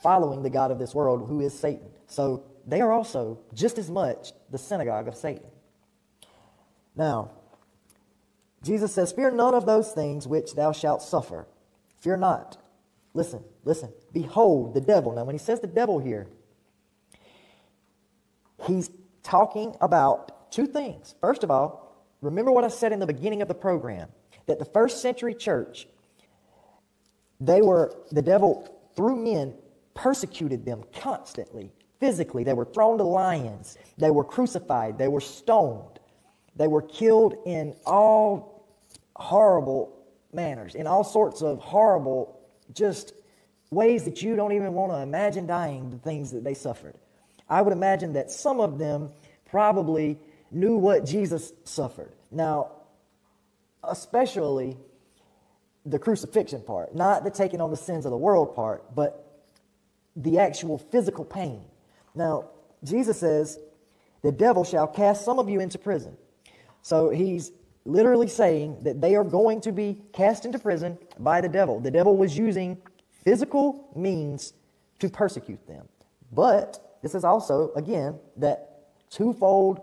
following the god of this world, who is Satan. So they are also just as much the synagogue of Satan. Now, Jesus says, "Fear none of those things which thou shalt suffer. Fear not." Listen, listen. "Behold, the devil." Now, when he says the devil here, he's talking about two things. First of all, remember what I said in the beginning of the program, that the first century church, they were, the devil, through men, persecuted them constantly, physically. They were thrown to lions. They were crucified. They were stoned. They were killed in all horrible manners, in all sorts of horrible, just ways that you don't even want to imagine dying, the things that they suffered. I would imagine that some of them probably knew what Jesus suffered. Now, especially the crucifixion part, not the taking on the sins of the world part, but the actual physical pain. Now, Jesus says, the devil shall cast some of you into prison. So he's literally saying that they are going to be cast into prison by the devil. The devil was using physical means to persecute them. But this is also, again, that twofold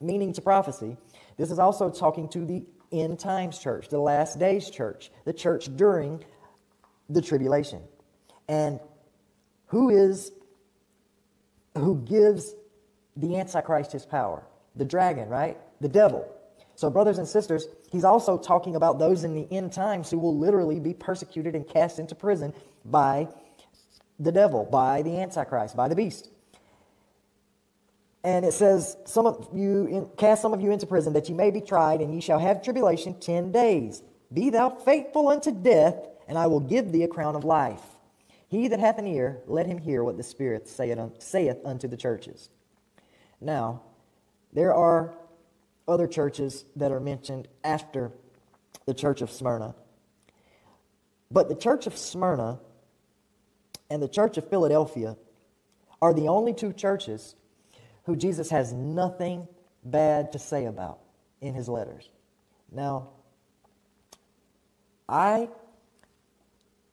meaning to prophecy. This is also talking to the end times church, the last days church, the church during the tribulation. And who is, who gives the Antichrist his power? The dragon, right? The devil. So brothers and sisters, he's also talking about those in the end times who will literally be persecuted and cast into prison by the devil, by the Antichrist, by the beast. And it says, some of you in, cast some of you into prison, that you may be tried, and ye shall have tribulation ten days. Be thou faithful unto death, and I will give thee a crown of life. He that hath an ear, let him hear what the Spirit saith unto the churches. Now, there are other churches that are mentioned after the church of Smyrna. But the church of Smyrna and the church of Philadelphia are the only two churches who Jesus has nothing bad to say about in his letters. Now, I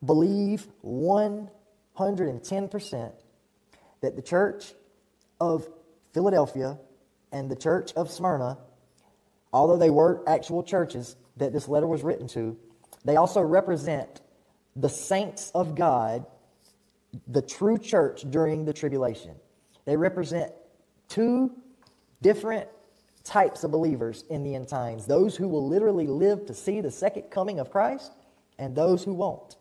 believe one hundred ten percent that the church of Philadelphia and the church of Smyrna, although they were actual churches that this letter was written to, they also represent the saints of God, the true church during the tribulation. They represent two different types of believers in the end times. Those who will literally live to see the second coming of Christ and those who won't.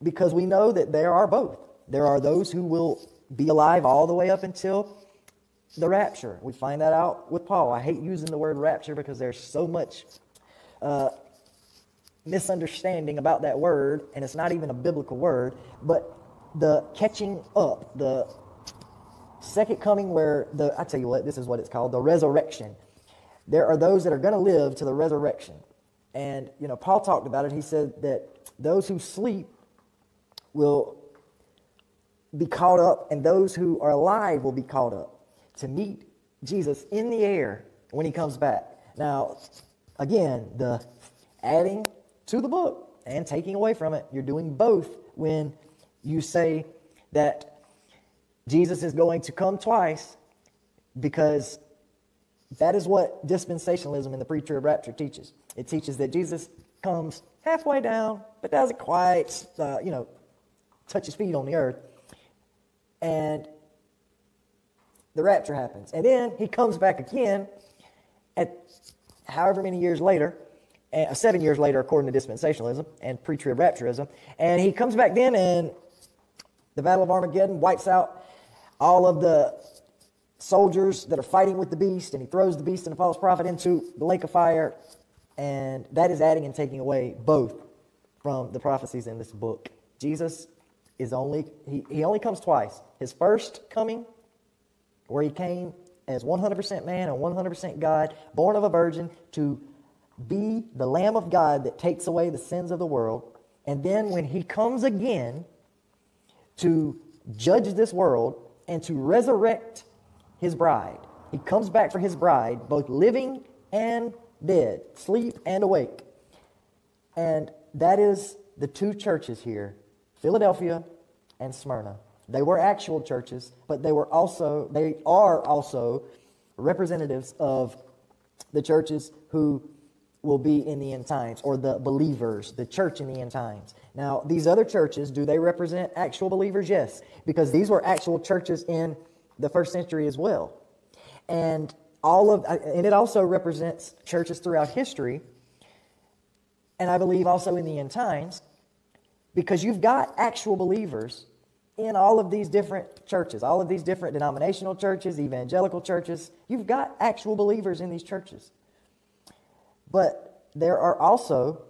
Because we know that there are both. There are those who will be alive all the way up until the rapture. We find that out with Paul. I hate using the word rapture because there's so much uh, misunderstanding about that word, and it's not even a biblical word, but the catching up, the second coming, where the, I tell you what, this is what it's called, the resurrection. There are those that are going to live to the resurrection. And, you know, Paul talked about it. He said that those who sleep will be caught up, and those who are alive will be caught up to meet Jesus in the air when he comes back. Now, again, the adding to the book and taking away from it, you're doing both when you say that Jesus is going to come twice, because that is what dispensationalism in the pre-trib rapture teaches. It teaches that Jesus comes halfway down, but doesn't quite, uh, you know, touch his feet on the earth, and the rapture happens. And then he comes back again at however many years later, uh, seven years later according to dispensationalism and pre-trib rapturism, and he comes back then, and the Battle of Armageddon wipes out all of the soldiers that are fighting with the beast, and he throws the beast and the false prophet into the lake of fire. And that is adding and taking away both from the prophecies in this book. Jesus is only, he, he only comes twice. His first coming, where he came as one hundred percent man and one hundred percent God, born of a virgin, to be the Lamb of God that takes away the sins of the world. And then when he comes again to judge this world and to resurrect his bride. He comes back for his bride, both living and dead, sleep and awake. And that is the two churches here, Philadelphia and Smyrna. They were actual churches, but they were also, they are also representatives of the churches who will be in the end times, or the believers, the church in the end times. Now, these other churches, do they represent actual believers? Yes, because these were actual churches in the first century as well. And all of, and it also represents churches throughout history, and I believe also in the end times, because you've got actual believers in all of these different churches, all of these different denominational churches, evangelical churches. You've got actual believers in these churches. But there are also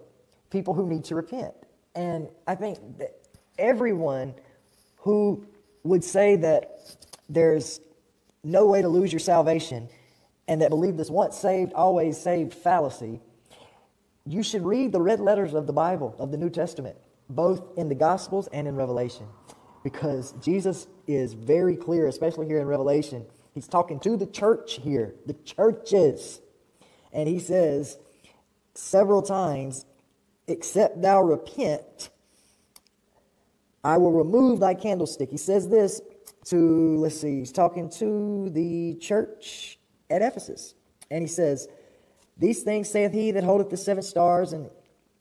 people who need to repent. And I think that everyone who would say that there's no way to lose your salvation and that believe this once saved, always saved fallacy, you should read the red letters of the Bible, of the New Testament, both in the Gospels and in Revelation, because Jesus is very clear, especially here in Revelation. He's talking to the church here, the churches, and he says several times, except thou repent, I will remove thy candlestick. He says this to, let's see, he's talking to the church at Ephesus, and he says, these things saith he that holdeth the seven stars and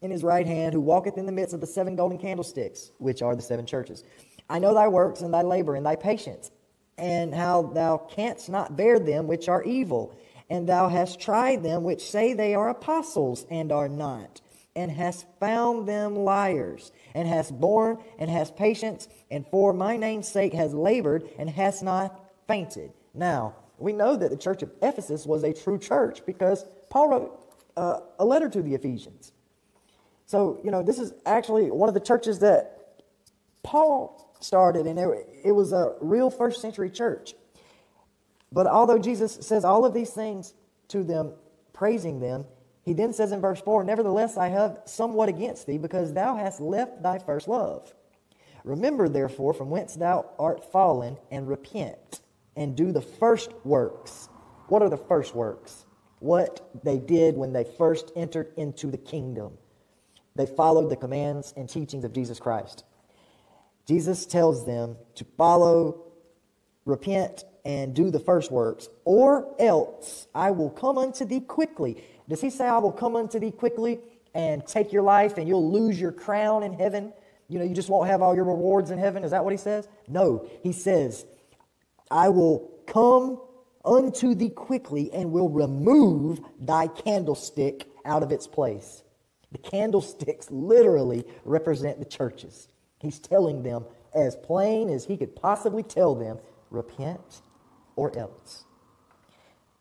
in his right hand, who walketh in the midst of the seven golden candlesticks, which are the seven churches. I know thy works and thy labor and thy patience, and how thou canst not bear them which are evil. And thou hast tried them which say they are apostles and are not, and hast found them liars, and hast borne and hast patience, and for my name's sake has labored and hast not fainted. Now, we know that the church of Ephesus was a true church because Paul wrote uh, a letter to the Ephesians. So, you know, this is actually one of the churches that Paul started, and it, it was a real first century church. But although Jesus says all of these things to them, praising them, he then says in verse four, nevertheless, I have somewhat against thee, because thou hast left thy first love. Remember, therefore, from whence thou art fallen, and repent, and do the first works. What are the first works? What they did when they first entered into the kingdom. They followed the commands and teachings of Jesus Christ. Jesus tells them to follow, repent, and do the first works, or else I will come unto thee quickly. Does he say, I will come unto thee quickly and take your life and you'll lose your crown in heaven? You know, you just won't have all your rewards in heaven. Is that what he says? No, he says, I will come unto thee quickly and will remove thy candlestick out of its place. The candlesticks literally represent the churches. He's telling them as plain as he could possibly tell them, repent or else.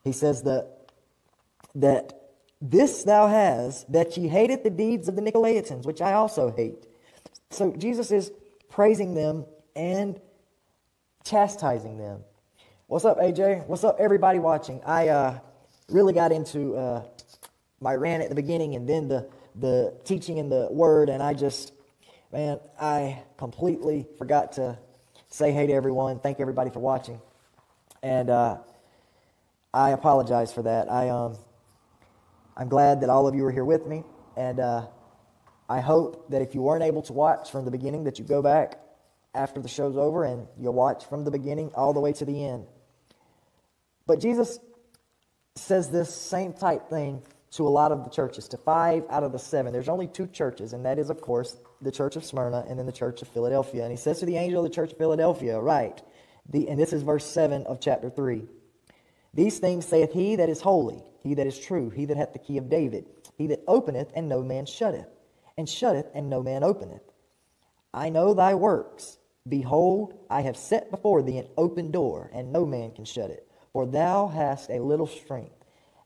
He says that, that this thou hast, that ye hated the deeds of the Nicolaitans, which I also hate. So Jesus is praising them and chastising them. What's up, A J? What's up, everybody watching? I uh, really got into uh, my rant at the beginning and then the, the teaching in the Word, and I just, man, I completely forgot to say hey to everyone. Thank everybody for watching. And uh, I apologize for that. I, um, I'm glad that all of you are here with me. And uh, I hope that if you weren't able to watch from the beginning, that you go back after the show's over and you'll watch from the beginning all the way to the end. But Jesus says this same type thing to a lot of the churches, to five out of the seven. There's only two churches, and that is, of course, the church of Smyrna and then the church of Philadelphia. And he says to the angel of the church of Philadelphia, right, the, and this is verse seven of chapter three, these things saith he that is holy, he that is true, he that hath the key of David, he that openeth and no man shutteth, and shutteth and no man openeth. I know thy works. Behold, I have set before thee an open door, and no man can shut it. For thou hast a little strength,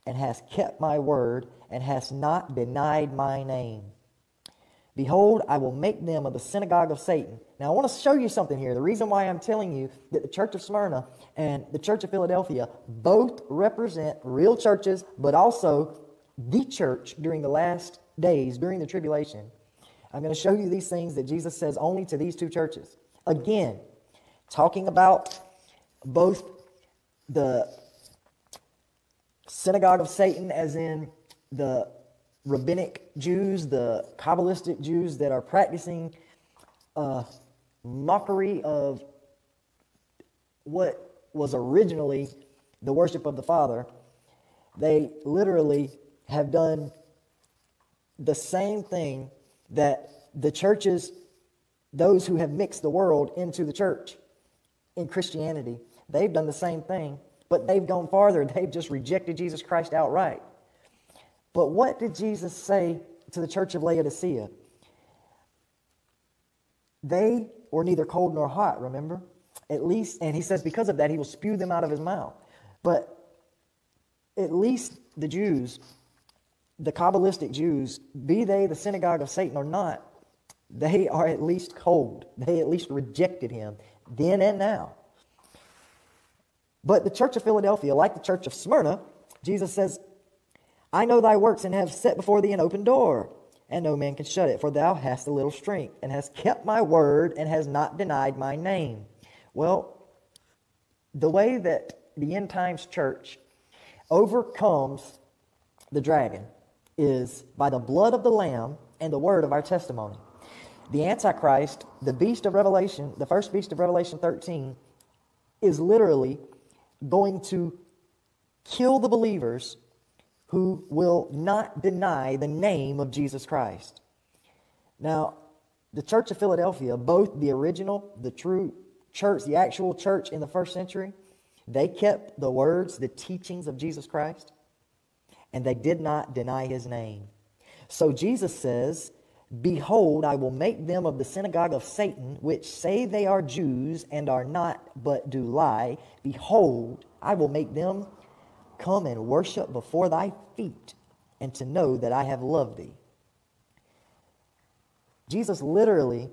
and hast kept my word, and hast not denied my name. Behold, I will make them of the synagogue of Satan. Now, I want to show you something here. The reason why I'm telling you that the church of Smyrna and the church of Philadelphia both represent real churches, but also the church during the last days, during the tribulation. I'm going to show you these things that Jesus says only to these two churches. Again, talking about both the synagogue of Satan, as in the rabbinic Jews, the Kabbalistic Jews that are practicing uh, mockery of what was originally the worship of the Father. They literally have done the same thing that the churches, those who have mixed the world into the church in Christianity, they've done the same thing. But they've gone farther. They've just rejected Jesus Christ outright. But what did Jesus say to the church of Laodicea? They or neither cold nor hot, remember? At least, and he says because of that, he will spew them out of his mouth. But at least the Jews, the Kabbalistic Jews, be they the synagogue of Satan or not, they are at least cold. They at least rejected him then and now. But the church of Philadelphia, like the church of Smyrna, Jesus says, I know thy works and have set before thee an open door, and no man can shut it, for thou hast a little strength, and hast kept my word, and hast not denied my name. Well, the way that the end times church overcomes the dragon is by the blood of the Lamb and the word of our testimony. The Antichrist, the beast of Revelation, the first beast of Revelation thirteen, is literally going to kill the believers who will not deny the name of Jesus Christ. Now, the Church of Philadelphia, both the original, the true church, the actual church in the first century, they kept the words, the teachings of Jesus Christ, and they did not deny his name. So Jesus says, behold, I will make them of the synagogue of Satan, which say they are Jews and are not, but do lie. Behold, I will make them come and worship before thy feet, and to know that I have loved thee. Jesus literally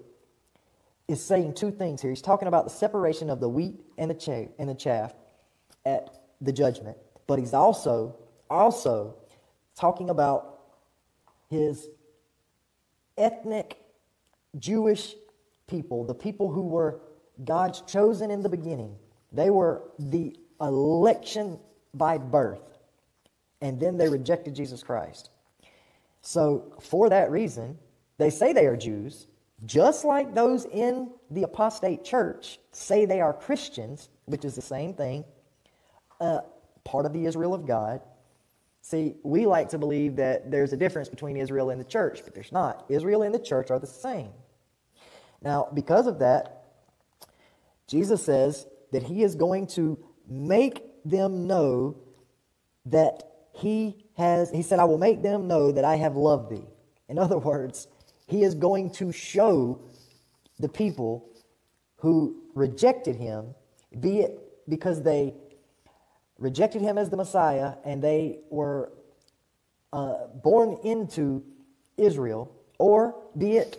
is saying two things here. He's talking about the separation of the wheat and the chaff, and the chaff at the judgment, but he's also, also talking about his ethnic Jewish people, the people who were God's chosen in the beginning. They were the election by birth, and then they rejected Jesus Christ. So for that reason, they say they are Jews, just like those in the apostate church say they are Christians, which is the same thing, uh, part of the Israel of God. See, we like to believe that there's a difference between Israel and the church, but there's not. Israel and the church are the same. Now, because of that, Jesus says that he is going to make them know that he has, he said, I will make them know that I have loved thee. In other words, he is going to show the people who rejected him, be it because they rejected him as the Messiah, and they were uh, born into Israel, or be it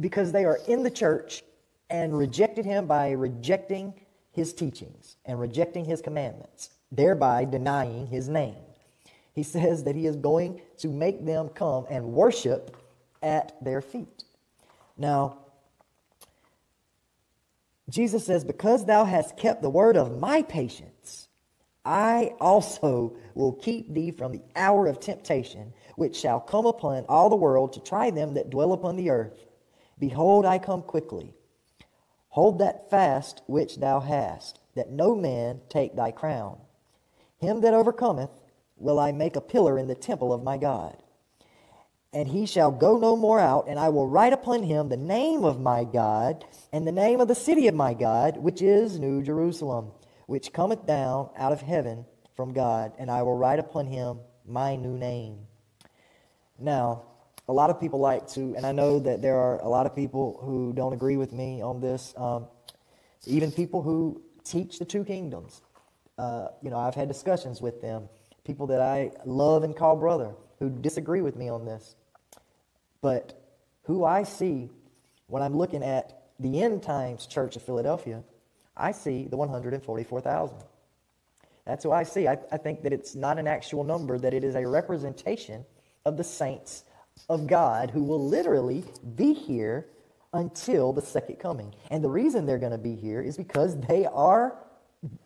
because they are in the church and rejected him by rejecting his teachings and rejecting his commandments, thereby denying his name. He says that he is going to make them come and worship at their feet. Now, Jesus says, because thou hast kept the word of my patience, I also will keep thee from the hour of temptation, which shall come upon all the world to try them that dwell upon the earth. Behold, I come quickly. Hold that fast which thou hast, that no man take thy crown. Him that overcometh will I make a pillar in the temple of my God. And he shall go no more out, and I will write upon him the name of my God, and the name of the city of my God, which is New Jerusalem, which cometh down out of heaven from God, and I will write upon him my new name. Now, a lot of people like to, and I know that there are a lot of people who don't agree with me on this, um, even people who teach the two kingdoms. Uh, you know, I've had discussions with them, people that I love and call brother, who disagree with me on this. But who I see when I'm looking at the end times church of Philadelphia, I see the one hundred forty-four thousand. That's who I see. I, I think that it's not an actual number, that it is a representation of the saints of God who will literally be here until the second coming. And the reason they're going to be here is because they are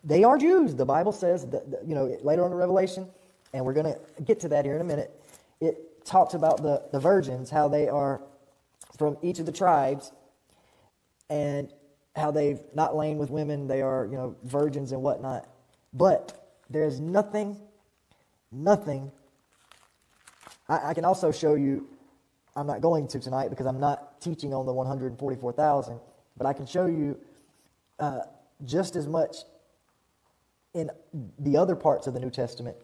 they are Jews. The Bible says, that, you know, later on in Revelation, and we're going to get to that here in a minute, it talks about the, the virgins, how they are from each of the tribes, and how they've not lain with women, they are, you know, virgins and whatnot. But there's nothing, nothing. I, I can also show you, I'm not going to tonight because I'm not teaching on the one hundred forty-four thousand, but I can show you uh, just as much in the other parts of the New Testament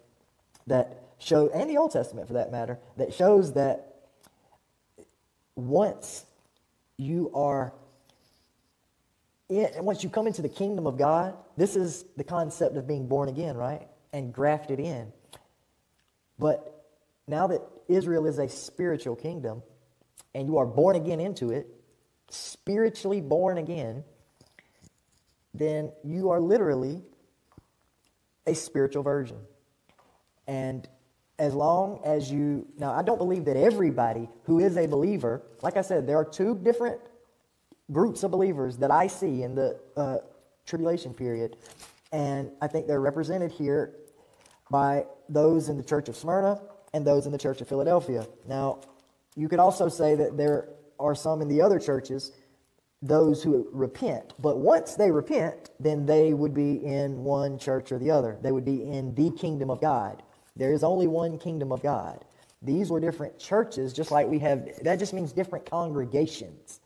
that show, and the Old Testament for that matter, that shows that once you are yeah, once you come into the kingdom of God, this is the concept of being born again, right? And grafted in. But now that Israel is a spiritual kingdom, and you are born again into it, spiritually born again, then you are literally a spiritual virgin. And as long as you... Now, I don't believe that everybody who is a believer... Like I said, there are two different groups of believers that I see in the uh, tribulation period. And I think they're represented here by those in the church of Smyrna and those in the church of Philadelphia. Now, you could also say that there are some in the other churches, those who repent. But once they repent, then they would be in one church or the other. They would be in the kingdom of God. There is only one kingdom of God. These were different churches, just like we have. That just means different congregations.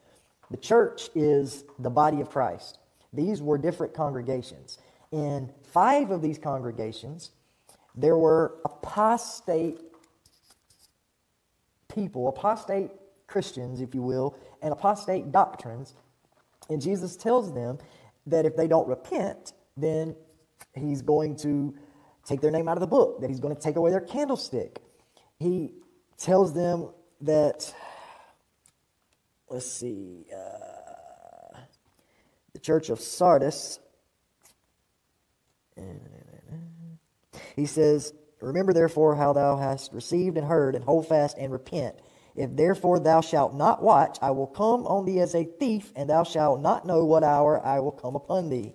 The church is the body of Christ. These were different congregations. In five of these congregations, there were apostate people, apostate Christians, if you will, and apostate doctrines. And Jesus tells them that if they don't repent, then he's going to take their name out of the book, that he's going to take away their candlestick. He tells them that, let's see, uh, the church of Sardis, he says, "Remember therefore how thou hast received and heard, and hold fast and repent. If therefore thou shalt not watch, I will come on thee as a thief, and thou shalt not know what hour I will come upon thee."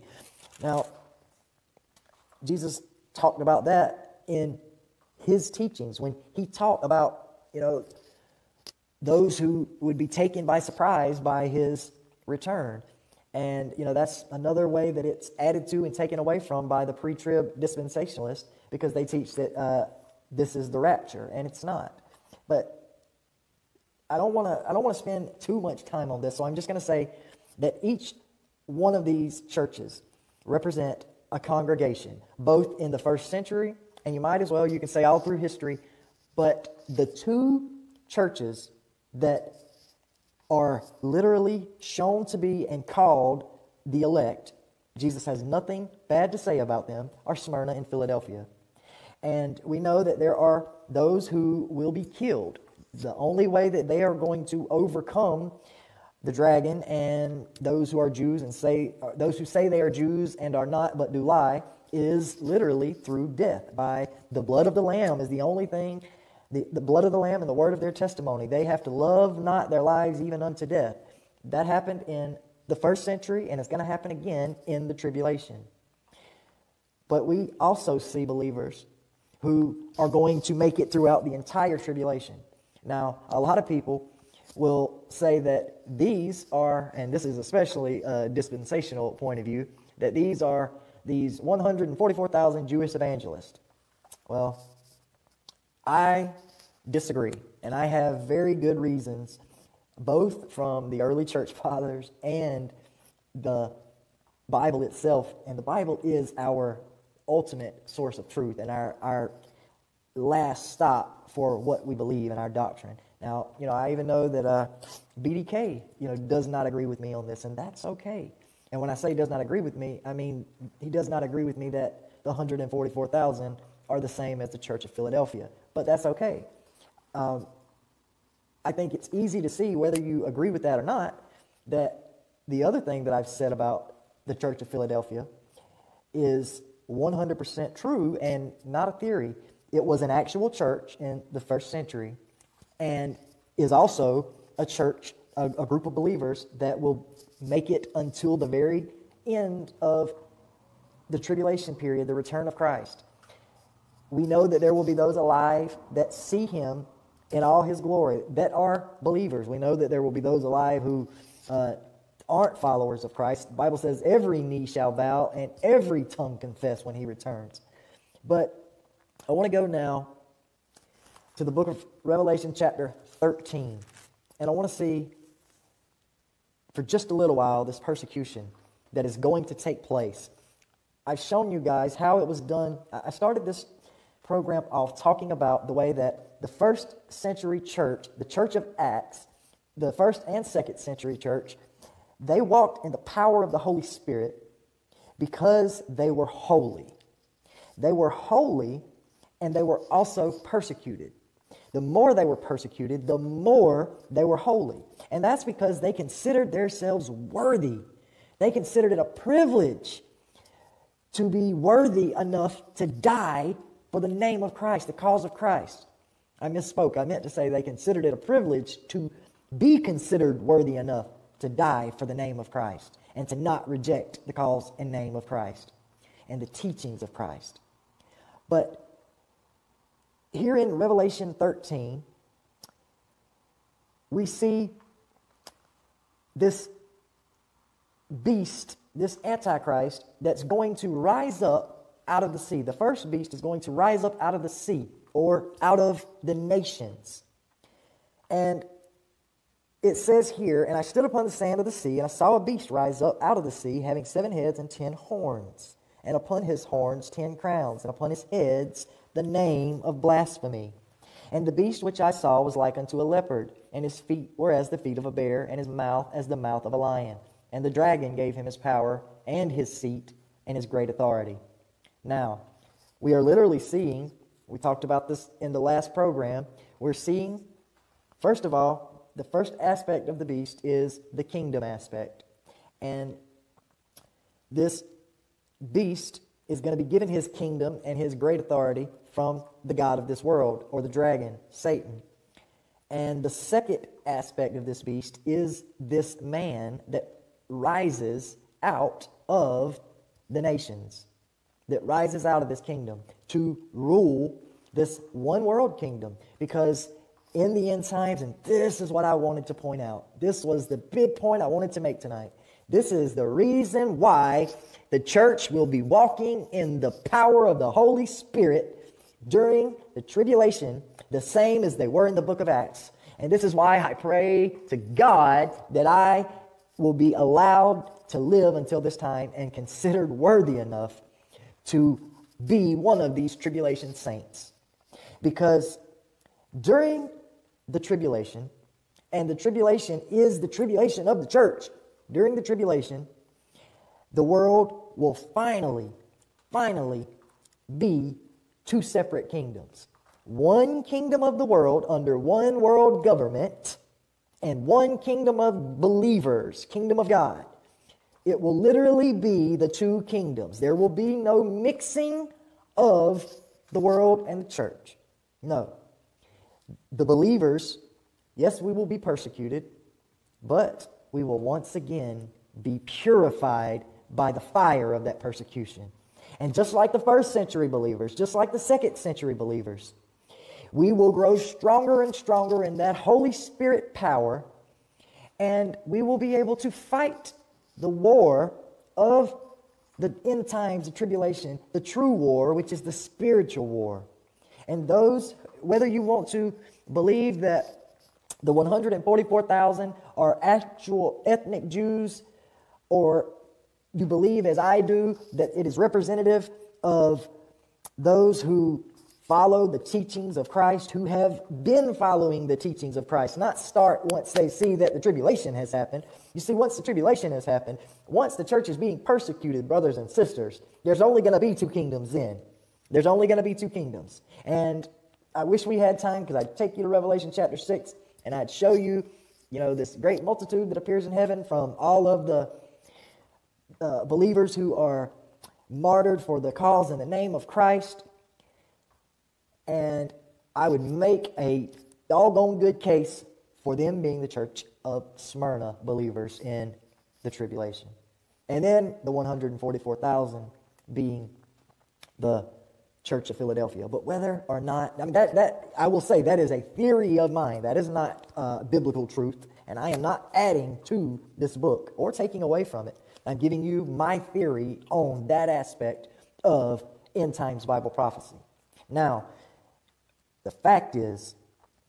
Now, Jesus talked about that in his teachings when he taught about, you know, those who would be taken by surprise by his return. And, you know, that's another way that it's added to and taken away from by the pre-trib dispensationalists, because they teach that uh, this is the rapture, and it's not. But I don't want to I don't want to spend too much time on this, so I'm just going to say that each one of these churches represent a congregation, both in the first century, and you might as well, you can say all through history, but the two churches that are literally shown to be and called the elect, Jesus has nothing bad to say about them, are Smyrna and Philadelphia. And we know that there are those who will be killed. The only way that they are going to overcome the dragon and those who are Jews and say those who say they are Jews and are not but do lie is literally through death. By the blood of the Lamb is the only thing, the, the blood of the Lamb and the word of their testimony. They have to love not their lives even unto death. That happened in the first century, and it's going to happen again in the tribulation. But we also see believers who are going to make it throughout the entire tribulation. Now, a lot of people will say that these are, and this is especially a dispensational point of view, that these are these one hundred forty-four thousand Jewish evangelists. Well, I disagree, and I have very good reasons, both from the early church fathers and the Bible itself. And the Bible is our ultimate source of truth and our our. last stop for what we believe in our doctrine. Now, you know, I even know that uh, B D K, you know, does not agree with me on this, and that's okay. And when I say does not agree with me, I mean he does not agree with me that the one hundred forty-four thousand are the same as the Church of Philadelphia, but that's okay. Um, I think it's easy to see, whether you agree with that or not, that the other thing that I've said about the Church of Philadelphia is one hundred percent true and not a theory. It was an actual church in the first century, and is also a church, a, a group of believers that will make it until the very end of the tribulation period, the return of Christ. We know that there will be those alive that see him in all his glory, that are believers. We know that there will be those alive who uh, aren't followers of Christ. The Bible says every knee shall bow and every tongue confess when he returns. But I want to go now to the book of Revelation chapter thirteen. And I want to see for just a little while this persecution that is going to take place. I've shown you guys how it was done. I started this program off talking about the way that the first century church, the church of Acts, the first and second century church, They walked in the power of the Holy Spirit because they were holy. They were holy, and they were also persecuted. The more they were persecuted, the more they were holy. And that's because they considered themselves worthy. They considered it a privilege to be worthy enough to die for the name of Christ, the cause of Christ. I misspoke. I meant to say they considered it a privilege to be considered worthy enough to die for the name of Christ and to not reject the cause and name of Christ and the teachings of Christ. But here in Revelation thirteen, we see this beast, this Antichrist, that's going to rise up out of the sea. The first beast is going to rise up out of the sea, or out of the nations. And it says here, "And I stood upon the sand of the sea, and I saw a beast rise up out of the sea, having seven heads and ten horns, and upon his horns ten crowns, and upon his heads the name of blasphemy. And the beast which I saw was like unto a leopard, and his feet were as the feet of a bear, and his mouth as the mouth of a lion. And the dragon gave him his power, and his seat, and his great authority." Now, we are literally seeing, we talked about this in the last program, we're seeing, first of all, the first aspect of the beast is the kingdom aspect. And this beast is going to be given his kingdom and his great authority from the god of this world, or the dragon, Satan. And the second aspect of this beast is this man that rises out of the nations, that rises out of this kingdom to rule this one world kingdom. Because in the end times, and this is what I wanted to point out, this was the big point I wanted to make tonight. This is the reason why the church will be walking in the power of the Holy Spirit during the tribulation, the same as they were in the book of Acts. And this is why I pray to God that I will be allowed to live until this time and considered worthy enough to be one of these tribulation saints. Because during the tribulation, and the tribulation is the tribulation of the church, during the tribulation, the world will finally, finally be two separate kingdoms. One kingdom of the world under one world government, and one kingdom of believers, kingdom of God. It will literally be the two kingdoms. There will be no mixing of the world and the church. No. The believers, yes, we will be persecuted, but we will once again be purified by the fire of that persecution. And just like the first century believers, just like the second century believers, we will grow stronger and stronger in that Holy Spirit power, and we will be able to fight the war of the end times, the tribulation, the true war, which is the spiritual war. And those, whether you want to believe that the one hundred forty-four thousand are actual ethnic Jews, or you believe, as I do, that it is representative of those who follow the teachings of Christ, who have been following the teachings of Christ, not start once they see that the tribulation has happened. You see, once the tribulation has happened, once the church is being persecuted, brothers and sisters, there's only going to be two kingdoms then. There's only going to be two kingdoms. And I wish we had time, because I'd take you to Revelation chapter six, and I'd show you, you know, this great multitude that appears in heaven from all of the uh, believers who are martyred for the cause and the name of Christ. And I would make a doggone good case for them being the church of Smyrna believers in the tribulation. And then the one hundred forty-four thousand being the Church of Philadelphia. But whether or not, I mean, that, that I will say that is a theory of mine. That is not uh, biblical truth, and I am not adding to this book or taking away from it. I'm giving you my theory on that aspect of end times Bible prophecy. Now, the fact is,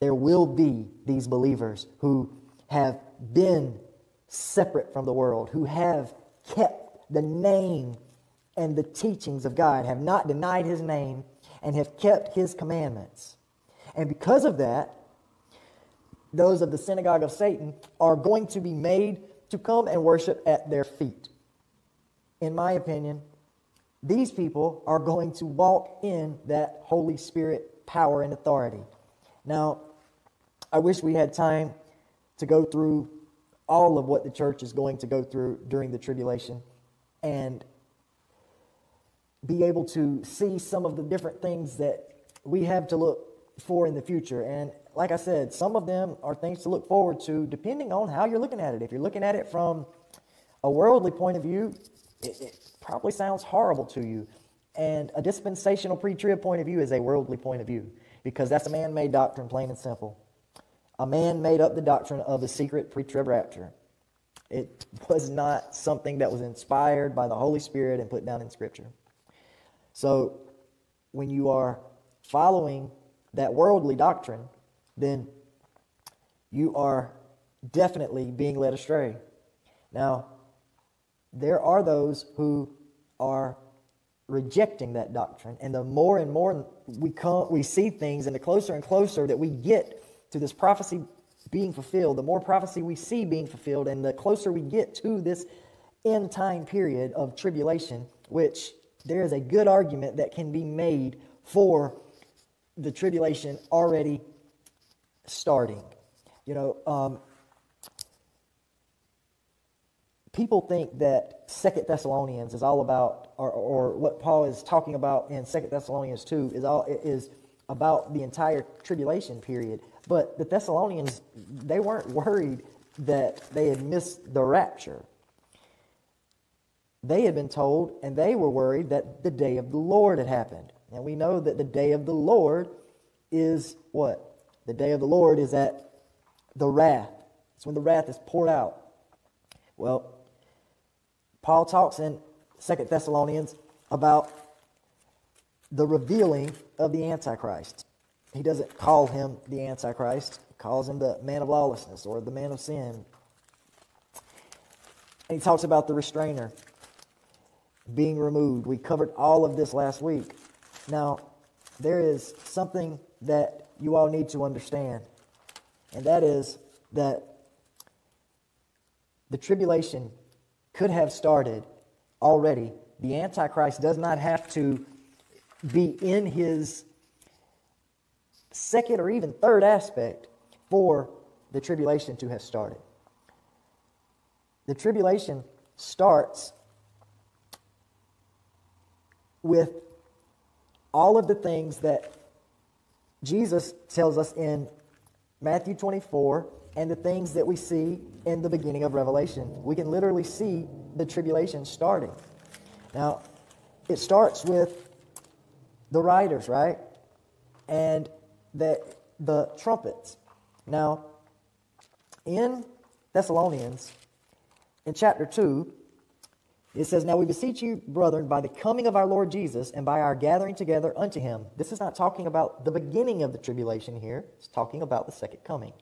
there will be these believers who have been separate from the world, who have kept the name and the teachings of God, have not denied his name, and have kept his commandments. And because of that, those of the synagogue of Satan are going to be made to come and worship at their feet. In my opinion, these people are going to walk in that Holy Spirit power and authority. Now, I wish we had time to go through all of what the church is going to go through during the tribulation and be able to see some of the different things that we have to look for in the future. And like I said, some of them are things to look forward to depending on how you're looking at it. If you're looking at it from a worldly point of view, it, it probably sounds horrible to you. And a dispensational pre-trib point of view is a worldly point of view because that's a man-made doctrine, plain and simple. A man made up the doctrine of the secret pre-trib rapture. It was not something that was inspired by the Holy Spirit and put down in Scripture. So when you are following that worldly doctrine, then you are definitely being led astray. Now, there are those who are rejecting that doctrine, and the more and more we come, we see things, and the closer and closer that we get to this prophecy being fulfilled, the more prophecy we see being fulfilled, and the closer we get to this end time period of tribulation, which there is a good argument that can be made for the tribulation already starting. You know, um, people think that Second Thessalonians is all about, or, or what Paul is talking about in Second Thessalonians two is all is about the entire tribulation period. But the Thessalonians, they weren't worried that they had missed the rapture. They had been told, and they were worried that the day of the Lord had happened. And we know that the day of the Lord is what? The day of the Lord is at the wrath. It's when the wrath is poured out. Well, Paul talks in Second Thessalonians about the revealing of the Antichrist. He doesn't call him the Antichrist. He calls him the man of lawlessness or the man of sin. And he talks about the restrainer being removed. We covered all of this last week. Now, there is something that you all need to understand, and that is that the tribulation could have started already. The Antichrist does not have to be in his second or even third aspect for the tribulation to have started. The tribulation starts with all of the things that Jesus tells us in Matthew twenty-four and the things that we see in the beginning of Revelation. We can literally see the tribulation starting. Now, it starts with the riders, right? And the, the trumpets. Now, in Thessalonians, in chapter two, it says, "Now we beseech you, brethren, by the coming of our Lord Jesus and by our gathering together unto him." This is not talking about the beginning of the tribulation here. It's talking about the second coming.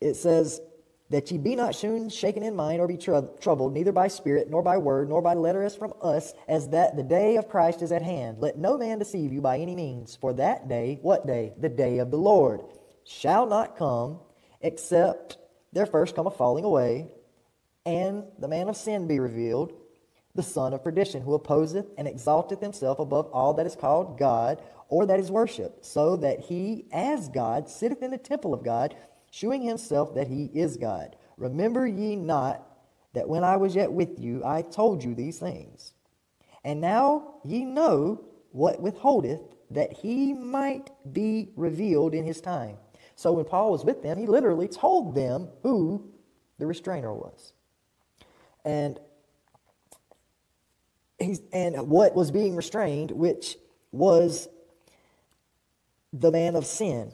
It says, "That ye be not soon shaken in mind or be tr- troubled, neither by spirit, nor by word, nor by letter as from us, as that the day of Christ is at hand. Let no man deceive you by any means. For that day," what day? "The day of the Lord shall not come, except there first come a falling away, and the man of sin be revealed, the son of perdition, who opposeth and exalteth himself above all that is called God, or that is worshipped, so that he, as God, sitteth in the temple of God, shewing himself that he is God. Remember ye not that when I was yet with you, I told you these things? And now ye know what withholdeth, that he might be revealed in his time." So when Paul was with them, he literally told them who the restrainer was. And he's, and what was being restrained, which was the man of sin.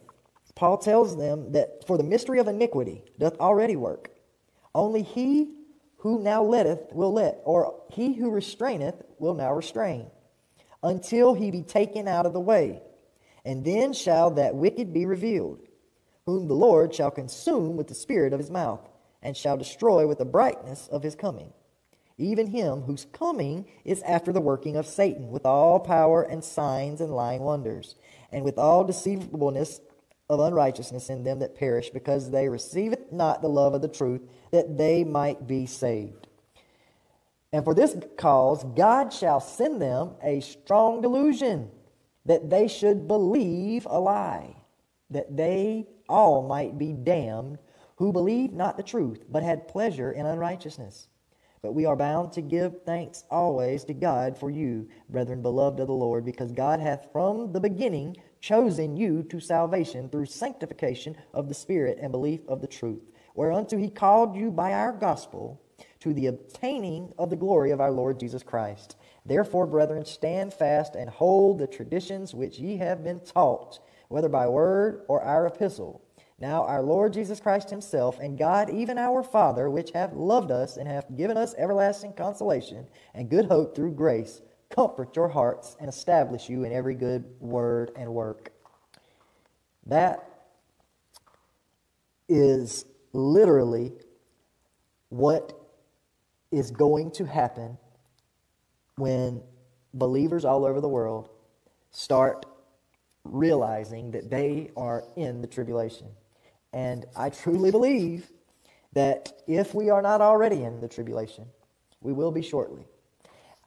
Paul tells them that, "For the mystery of iniquity doth already work. Only he who now letteth will let, or he who restraineth will now restrain, until he be taken out of the way. And then shall that wicked be revealed, whom the Lord shall consume with the spirit of his mouth, and shall destroy with the brightness of his coming, even him whose coming is after the working of Satan, with all power and signs and lying wonders, and with all deceivableness of unrighteousness in them that perish, because they receiveth not the love of the truth, that they might be saved. And for this cause God shall send them a strong delusion, that they should believe a lie, that they all might be damned, who believed not the truth, but had pleasure in unrighteousness. But we are bound to give thanks always to God for you, brethren, beloved of the Lord, because God hath from the beginning chosen you to salvation through sanctification of the Spirit and belief of the truth, whereunto he called you by our gospel to the obtaining of the glory of our Lord Jesus Christ. Therefore, brethren, stand fast and hold the traditions which ye have been taught, whether by word or our epistle. Now our Lord Jesus Christ himself, and God, even our Father, which hath loved us and hath given us everlasting consolation and good hope through grace, comfort your hearts and establish you in every good word and work. That is literally what is going to happen when believers all over the world start realizing that they are in the tribulation. And I truly believe that if we are not already in the tribulation, we will be shortly.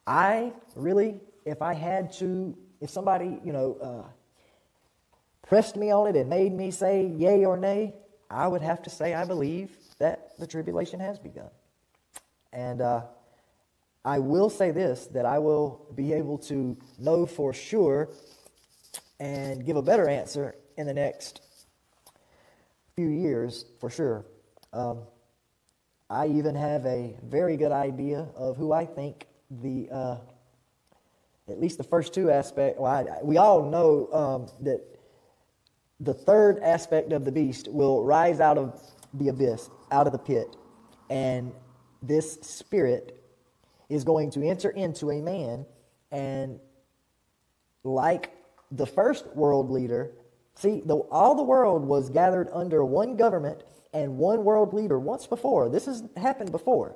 I really, if I had to, if somebody, you know, uh, pressed me on it and made me say yay or nay, I would have to say I believe that the tribulation has begun. And uh, I will say this, that I will be able to know for sure and give a better answer in the next few years, for sure. Um, I even have a very good idea of who I think the, uh, at least the first two aspects, well, I, we all know um, that the third aspect of the beast will rise out of the abyss, out of the pit, and this spirit is going to enter into a man, and like the first world leader, see, the, all the world was gathered under one government and one world leader once before. This has happened before.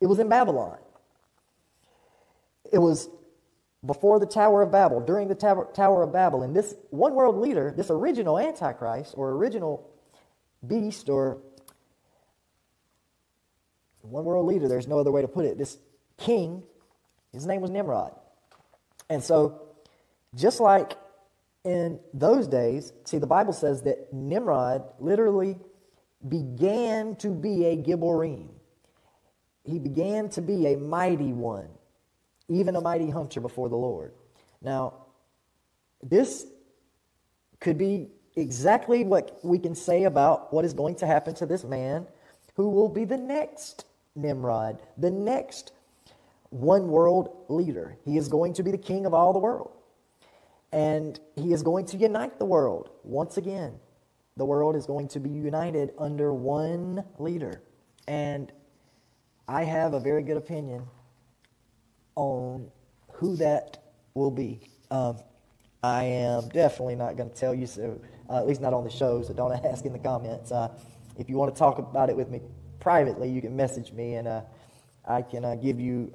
It was in Babylon. It was before the Tower of Babel, during the Tower, Tower of Babel. And this one world leader, this original Antichrist or original beast or one world leader, there's no other way to put it, this king, his name was Nimrod. And so, just like in those days, see, the Bible says that Nimrod literally began to be a Gibborim. He began to be a mighty one, even a mighty hunter before the Lord. Now, this could be exactly what we can say about what is going to happen to this man who will be the next Nimrod, the next one world leader. He is going to be the king of all the world. And he is going to unite the world. Once again, the world is going to be united under one leader. And I have a very good opinion on who that will be. Um, I am definitely not going to tell you, so uh, at least not on the show, so don't ask in the comments. Uh, if you want to talk about it with me privately, you can message me, and uh, I can uh, give you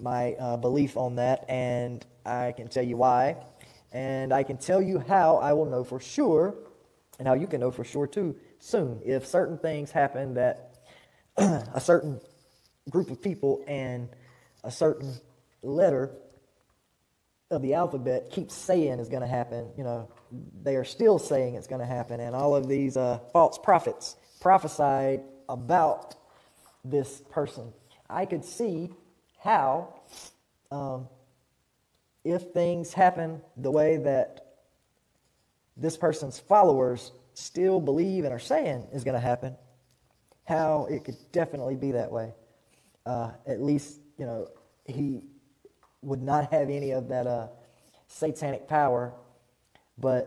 my uh, belief on that, and I can tell you why. And I can tell you how I will know for sure, and how you can know for sure too, soon, if certain things happen that a certain group of people and a certain letter of the alphabet keeps saying is going to happen. You know, they are still saying it's going to happen, and all of these uh, false prophets prophesied about this person. I could see how... Um, If things happen the way that this person's followers still believe and are saying is going to happen, how it could definitely be that way. Uh, at least, you know, he would not have any of that uh, satanic power, but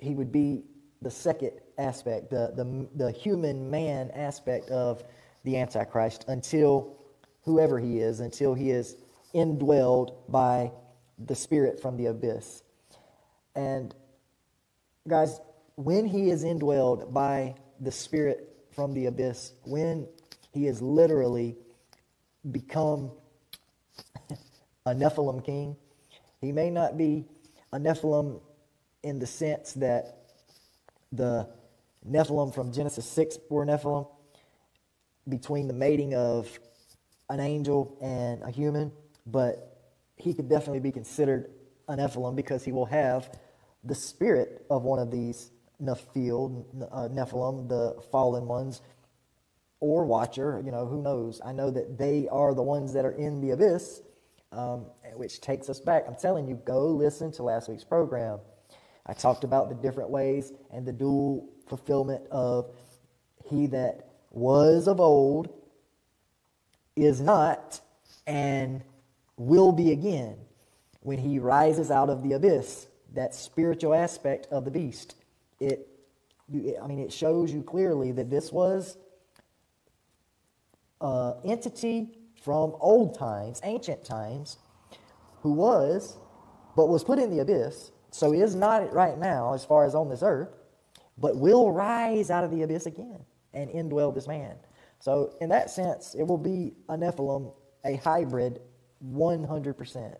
he would be the second aspect, the, the, the human man aspect of the Antichrist, until whoever he is, until he is indwelled by the spirit from the abyss. And guys, when he is indwelled by the spirit from the abyss, when he is literally become a Nephilim king, he may not be a Nephilim in the sense that the Nephilim from Genesis six were Nephilim, between the mating of an angel and a human, but he could definitely be considered a Nephilim because he will have the spirit of one of these Nephiel, uh, Nephilim, the fallen ones, or Watcher, you know, who knows. I know that they are the ones that are in the abyss, um, which takes us back. I'm telling you, go listen to last week's program. I talked about the different ways and the dual fulfillment of he that was of old is not and will be again when he rises out of the abyss, that spiritual aspect of the beast. It, I mean, it shows you clearly that this was an entity from old times, ancient times, who was, but was put in the abyss, so is not right now as far as on this earth, but will rise out of the abyss again and indwell this man. So in that sense, it will be a Nephilim, a hybrid, one hundred percent.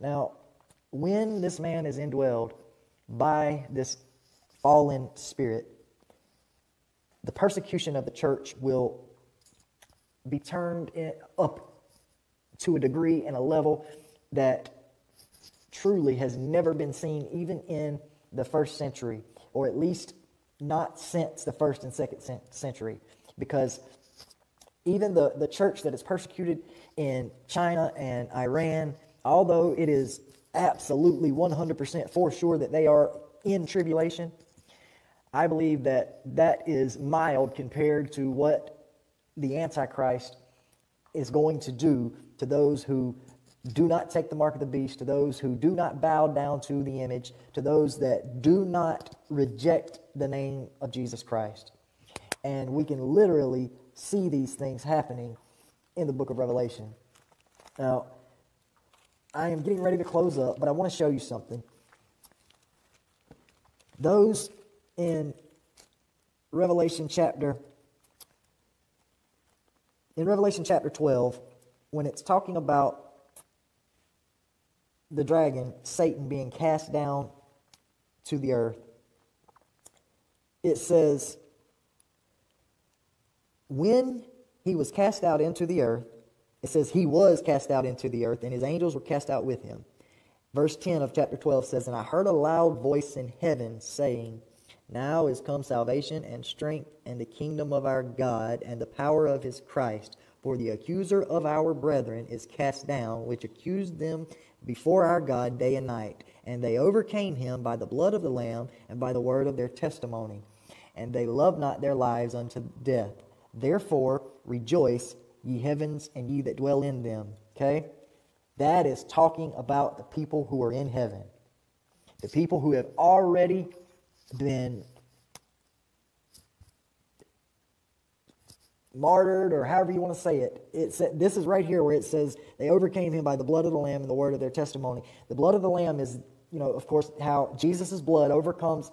Now, when this man is indwelled by this fallen spirit, the persecution of the church will be turned up to a degree and a level that truly has never been seen even in the first century, or at least not since the first and second century, because even the, the church that is persecuted in China and Iran, although it is absolutely one hundred percent for sure that they are in tribulation, I believe that that is mild compared to what the Antichrist is going to do to those who do not take the mark of the beast, to those who do not bow down to the image, to those that do not reject the name of Jesus Christ. And we can literally see these things happening in the book of Revelation. Now, I am getting ready to close up, but I want to show you something. Those in Revelation chapter, in Revelation chapter twelve, when it's talking about the dragon, Satan, being cast down to the earth, it says, when he was cast out into the earth, it says he was cast out into the earth, and his angels were cast out with him. Verse ten of chapter twelve says, and I heard a loud voice in heaven saying, now is come salvation and strength and the kingdom of our God and the power of his Christ. For the accuser of our brethren is cast down, which accused them before our God day and night. And they overcame him by the blood of the Lamb and by the word of their testimony. And they loved not their lives unto death. Therefore rejoice, ye heavens, and ye that dwell in them. Okay? That is talking about the people who are in heaven. The people who have already been martyred, or however you want to say it. It's, this is right here where it says they overcame him by the blood of the Lamb and the word of their testimony. The blood of the Lamb is, you know, of course, how Jesus' blood overcomes,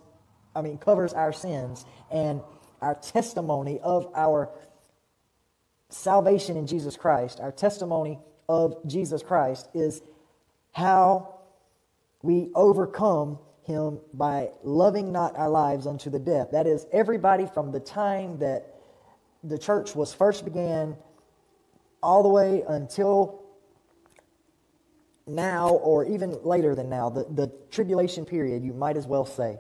I mean, covers our sins, and our testimony of our salvation in Jesus Christ, our testimony of Jesus Christ is how we overcome him by loving not our lives unto the death. That is everybody from the time that the church was first began all the way until now, or even later than now, the, the tribulation period, you might as well say.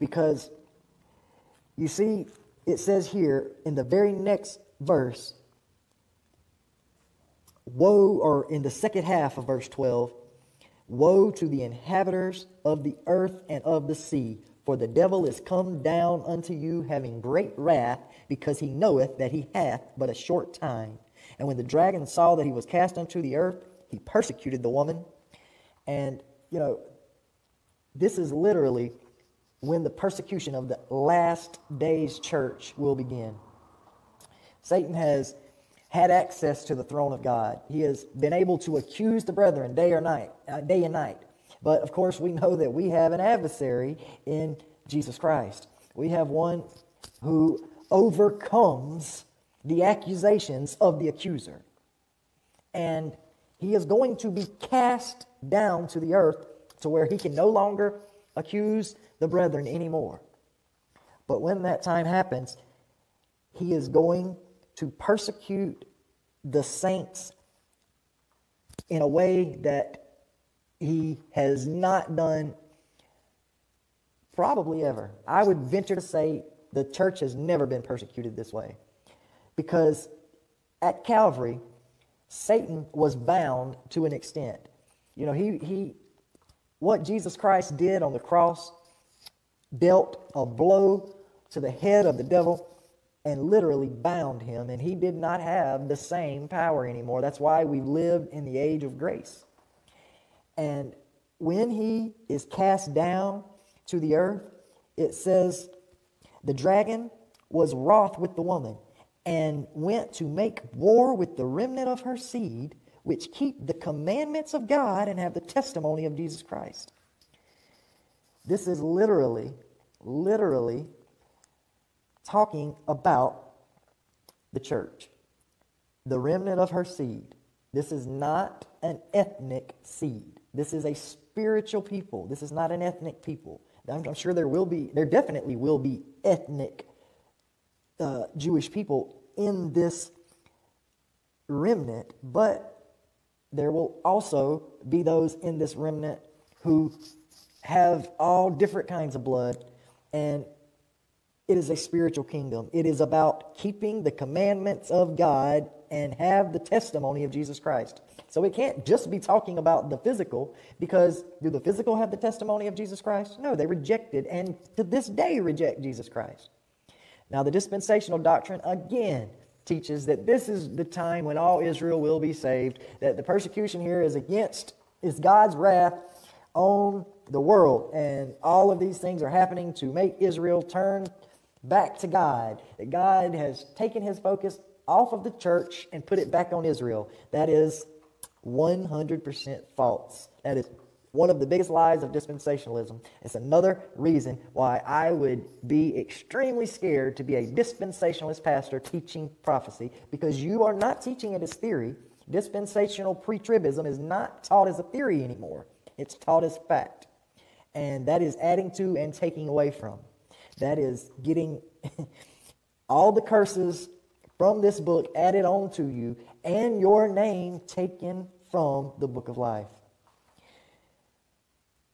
Because you see, it says here in the very next verse, woe, or in the second half of verse twelve, woe to the inhabitants of the earth and of the sea, for the devil is come down unto you, having great wrath, because he knoweth that he hath but a short time. And when the dragon saw that he was cast unto the earth, he persecuted the woman. And, you know, this is literally when the persecution of the last days church will begin. Satan has had access to the throne of God. He has been able to accuse the brethren day or night, uh, day and night. But, of course, we know that we have an adversary in Jesus Christ. We have one who overcomes the accusations of the accuser. And he is going to be cast down to the earth to where he can no longer accuse the brethren anymore. But when that time happens, he is going to persecute the saints in a way that he has not done probably ever. I would venture to say the church has never been persecuted this way, because at Calvary, Satan was bound to an extent. You know, he he, what Jesus Christ did on the cross dealt a blow to the head of the devil and literally bound him, and he did not have the same power anymore. That's why we live in the age of grace. And when he is cast down to the earth, it says, the dragon was wroth with the woman and went to make war with the remnant of her seed, which keep the commandments of God and have the testimony of Jesus Christ. This is literally, literally talking about the church, the remnant of her seed. This is not an ethnic seed. This is a spiritual people. This is not an ethnic people. I'm, I'm sure there will be, there definitely will be ethnic uh, Jewish people in this remnant, but there will also be those in this remnant who have all different kinds of blood, and it is a spiritual kingdom. It is about keeping the commandments of God and have the testimony of Jesus Christ. So we can't just be talking about the physical, because do the physical have the testimony of Jesus Christ? No, they rejected and to this day reject Jesus Christ. Now the dispensational doctrine again teaches that this is the time when all Israel will be saved, that the persecution here is against, is God's wrath on the world, and all of these things are happening to make Israel turn back to God, that God has taken his focus off of the church and put it back on Israel. That is one hundred percent false. That is one of the biggest lies of dispensationalism. It's another reason why I would be extremely scared to be a dispensationalist pastor teaching prophecy, because you are not teaching it as theory. Dispensational pre-tribism is not taught as a theory anymore. It's taught as fact. And that is adding to and taking away from. That is getting all the curses from this book added on to you and your name taken from the book of life.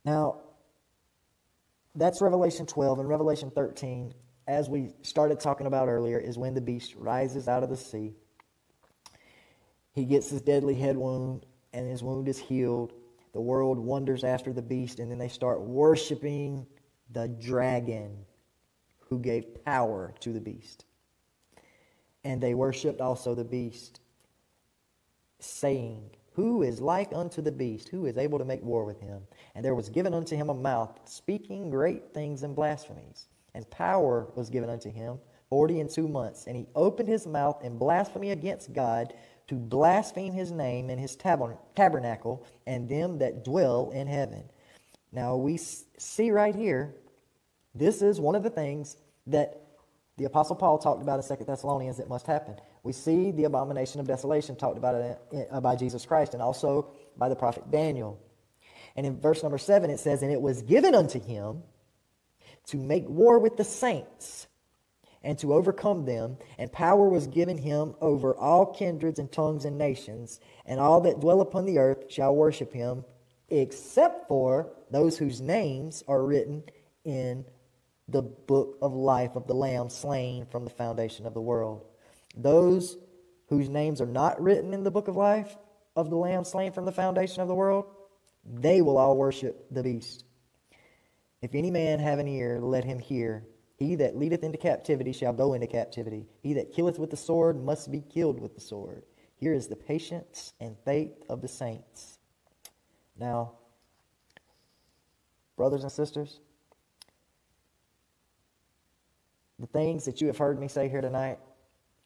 Now, that's Revelation twelve, and Revelation thirteen, as we started talking about earlier, is when the beast rises out of the sea. He gets his deadly head wound, and his wound is healed. The world wonders after the beast, and then they start worshiping the dragon who gave power to the beast. And they worshipped also the beast, saying, who is like unto the beast? Who is able to make war with him? And there was given unto him a mouth, speaking great things and blasphemies. And power was given unto him forty and two months. And he opened his mouth in blasphemy against God, to blaspheme his name and his tabern- tabernacle and them that dwell in heaven. Now we see right here, this is one of the things that the Apostle Paul talked about in Second Thessalonians that must happen. We see the abomination of desolation talked about by Jesus Christ and also by the prophet Daniel. And in verse number seven it says, and it was given unto him to make war with the saints and to overcome them, and power was given him over all kindreds and tongues and nations, and all that dwell upon the earth shall worship him, except for those whose names are written in the book of life of the Lamb slain from the foundation of the world. Those whose names are not written in the book of life of the Lamb slain from the foundation of the world, they will all worship the beast. If any man have an ear, let him hear. He that leadeth into captivity shall go into captivity. He that killeth with the sword must be killed with the sword. Here is the patience and faith of the saints. Now, brothers and sisters, the things that you have heard me say here tonight,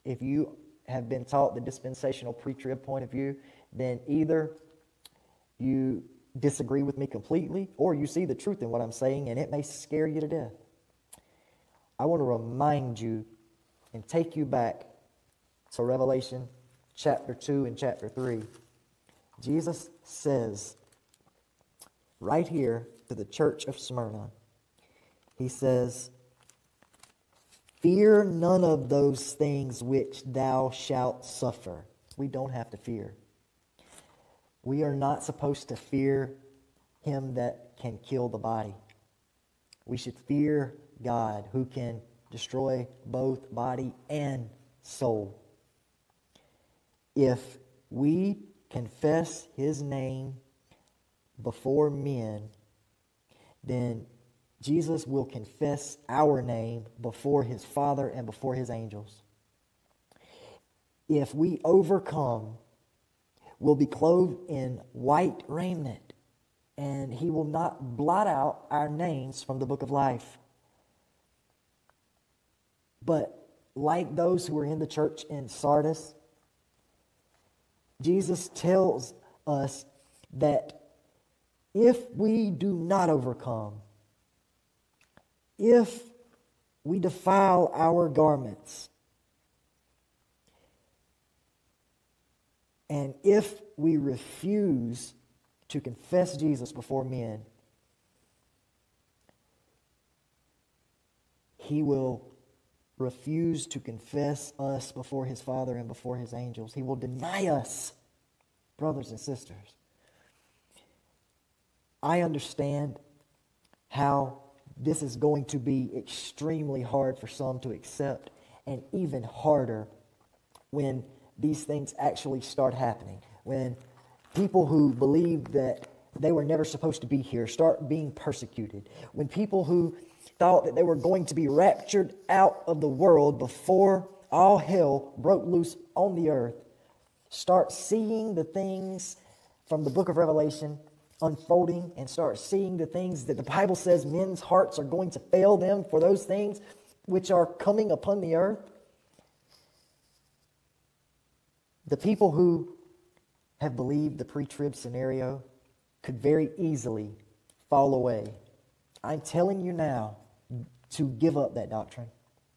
if you have been taught the dispensational pre-trib point of view, then either you disagree with me completely or you see the truth in what I'm saying, and it may scare you to death. I want to remind you and take you back to Revelation chapter two and chapter three. Jesus says right here to the church of Smyrna, he says, Fear none of those things which thou shalt suffer. We don't have to fear. We are not supposed to fear him that can kill the body. We should fear God who can destroy both body and soul. If we confess his name before men, then Jesus will confess our name before his Father and before his angels. If we overcome, we'll be clothed in white raiment, and he will not blot out our names from the book of life. But like those who were in the church in Sardis, Jesus tells us that if we do not overcome, if we defile our garments, and if we refuse to confess Jesus before men, he will refuse to confess us before his Father and before his angels. He will deny us, brothers and sisters. I understand how this is going to be extremely hard for some to accept, and even harder when these things actually start happening. When people who believed that they were never supposed to be here start being persecuted. When people who thought that they were going to be raptured out of the world before all hell broke loose on the earth start seeing the things from the book of Revelation unfolding, and start seeing the things that the Bible says men's hearts are going to fail them for those things which are coming upon the earth. The people who have believed the pre-trib scenario could very easily fall away. I'm telling you now to give up that doctrine.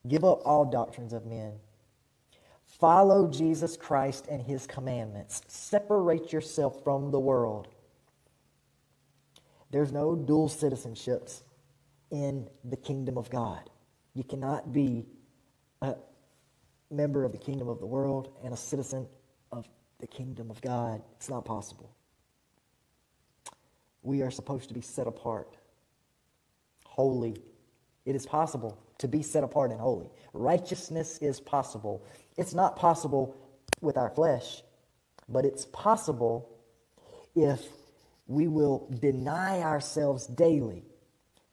Give up all doctrines of men. Follow Jesus Christ and his commandments. Separate yourself from the world. There's no dual citizenships in the kingdom of God. You cannot be a member of the kingdom of the world and a citizen of the kingdom of God. It's not possible. We are supposed to be set apart, holy. It is possible to be set apart and holy. Righteousness is possible. It's not possible with our flesh, but it's possible if we will deny ourselves daily,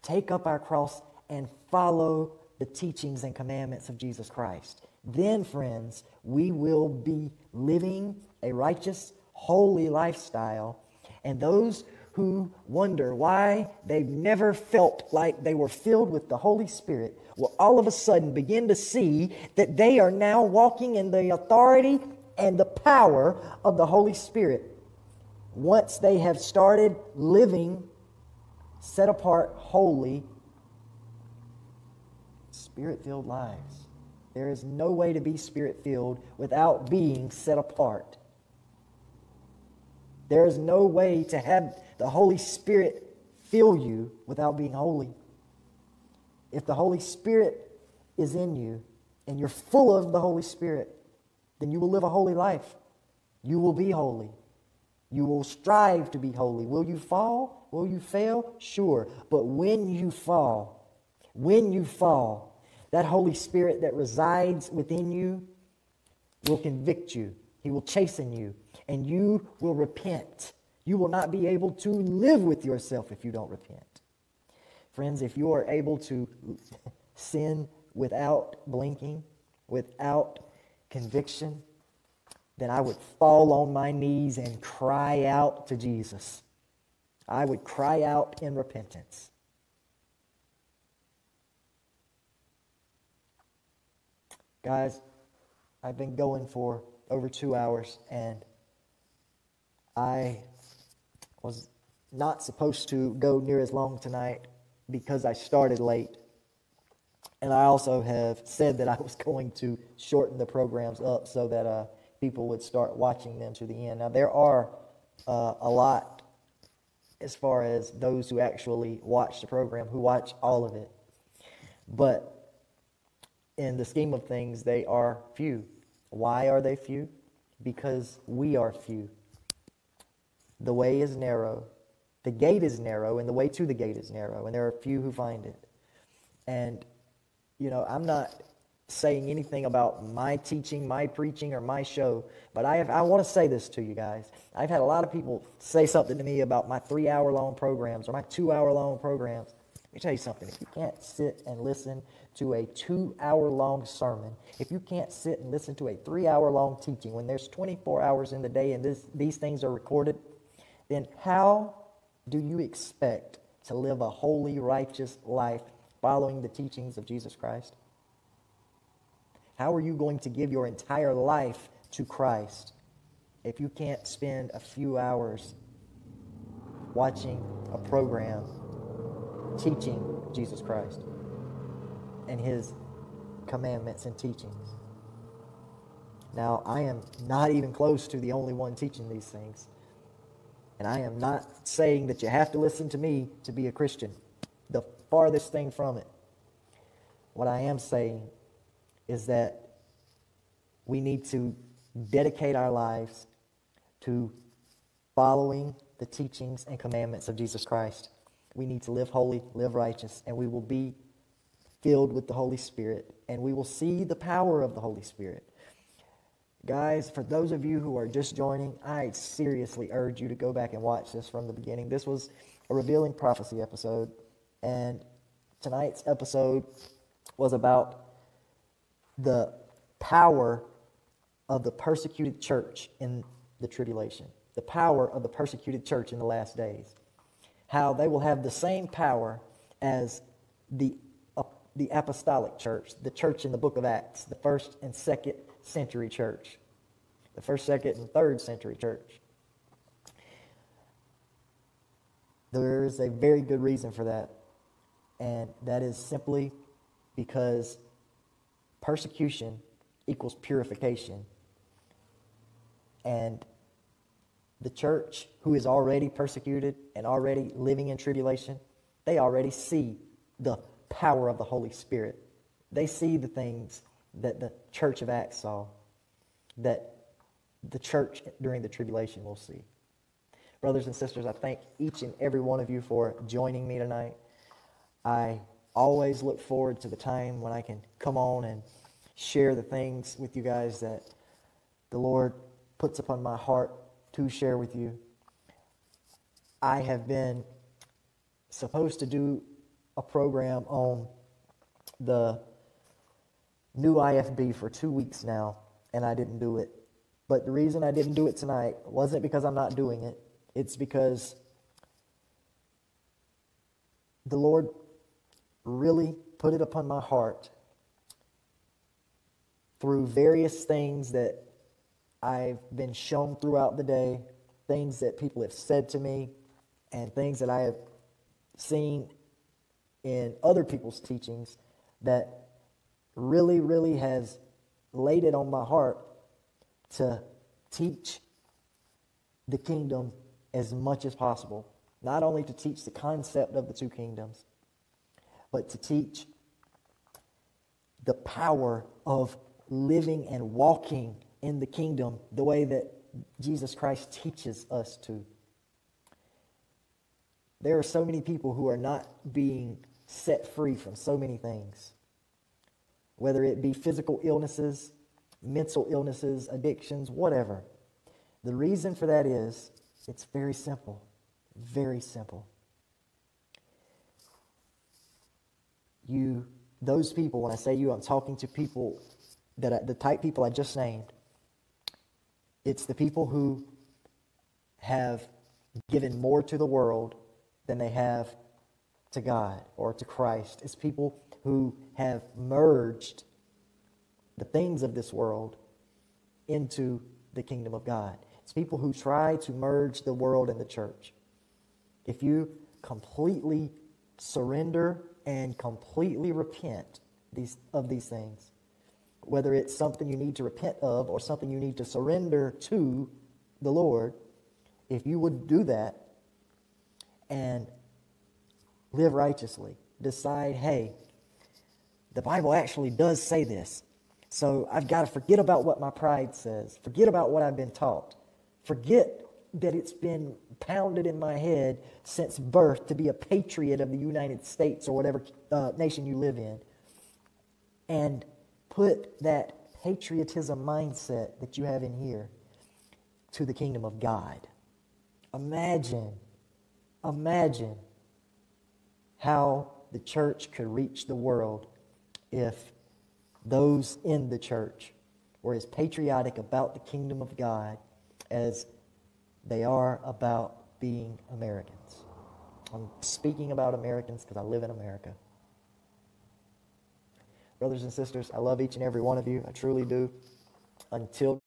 take up our cross, and follow the teachings and commandments of Jesus Christ. Then, friends, we will be living a righteous, holy lifestyle. And those who wonder why they've never felt like they were filled with the Holy Spirit will all of a sudden begin to see that they are now walking in the authority and the power of the Holy Spirit. Once they have started living set apart, holy, Spirit-filled lives. There is no way to be Spirit-filled without being set apart. There is no way to have the Holy Spirit fill you without being holy. If the Holy Spirit is in you and you're full of the Holy Spirit, then you will live a holy life. You will be holy. You will strive to be holy. Will you fall? Will you fail? Sure. But when you fall, when you fall, that Holy Spirit that resides within you will convict you. He will chasten you, and you will repent. You will not be able to live with yourself if you don't repent. Friends, if you are able to sin without blinking, without conviction, then I would fall on my knees and cry out to Jesus. I would cry out in repentance. Guys, I've been going for over two hours, and I was not supposed to go near as long tonight because I started late. And I also have said that I was going to shorten the programs up so that uh, people would start watching them to the end. Now, there are uh, a lot as far as those who actually watch the program, who watch all of it. But in the scheme of things, they are few. Why are they few? Because we are few. The way is narrow. The gate is narrow, and the way to the gate is narrow, and there are few who find it. And, you know, I'm not saying anything about my teaching, my preaching, or my show, but I have, I want to say this to you guys. I've had a lot of people say something to me about my three-hour-long programs or my two-hour-long programs. Let me tell you something. If you can't sit and listen to a two-hour-long sermon, if you can't sit and listen to a three-hour-long teaching when there's twenty-four hours in the day and this, these things are recorded, then how do you expect to live a holy, righteous life following the teachings of Jesus Christ? How are you going to give your entire life to Christ if you can't spend a few hours watching a program teaching Jesus Christ and His commandments and teachings? Now, I am not even close to the only one teaching these things. And I am not saying that you have to listen to me to be a Christian. The farthest thing from it. What I am saying is that we need to dedicate our lives to following the teachings and commandments of Jesus Christ. We need to live holy, live righteous, and we will be filled with the Holy Spirit, and we will see the power of the Holy Spirit. Guys, for those of you who are just joining, I seriously urge you to go back and watch this from the beginning. This was a Revealing Prophecy episode, and tonight's episode was about the power of the persecuted church in the tribulation. The power of the persecuted church in the last days. How they will have the same power as the, uh, the apostolic church, the church in the book of Acts, the first and second century church, the first, second, and third century church. There is a very good reason for that, and that is simply because persecution equals purification. And the church who is already persecuted and already living in tribulation, they already see the power of the Holy Spirit. They see the things that the church of Acts saw, that the church during the tribulation will see. Brothers and sisters, I thank each and every one of you for joining me tonight. I always look forward to the time when I can come on and share the things with you guys that the Lord puts upon my heart to share with you. I have been supposed to do a program on the new I F B for two weeks now, and I didn't do it. But the reason I didn't do it tonight wasn't because I'm not doing it. It's because the Lord really put it upon my heart through various things that I've been shown throughout the day, things that people have said to me, and things that I have seen in other people's teachings that really, really has laid it on my heart to teach the kingdom as much as possible. Not only to teach the concept of the two kingdoms, but to teach the power of living and walking in the kingdom the way that Jesus Christ teaches us to. There are so many people who are not being set free from so many things, whether it be physical illnesses, mental illnesses, addictions, whatever. The reason for that is, it's very simple, very simple. You, those people, when I say you, I'm talking to people, that I, the type people I just named. It's the people who have given more to the world than they have to God or to Christ. It's people who have merged the things of this world into the kingdom of God. It's people who try to merge the world and the church. If you completely surrender and completely repent these, of these things, whether it's something you need to repent of or something you need to surrender to the Lord, if you would do that and live righteously, decide, hey, The Bible actually does say this. So I've got to forget about what my pride says. Forget about what I've been taught. Forget that it's been pounded in my head since birth to be a patriot of the United States or whatever uh, nation you live in. And put that patriotism mindset that you have in here to the kingdom of God. Imagine, imagine how the church could reach the world if those in the church were as patriotic about the kingdom of God as they are about being Americans. I'm speaking about Americans because I live in America. Brothers and sisters, I love each and every one of you. I truly do. Until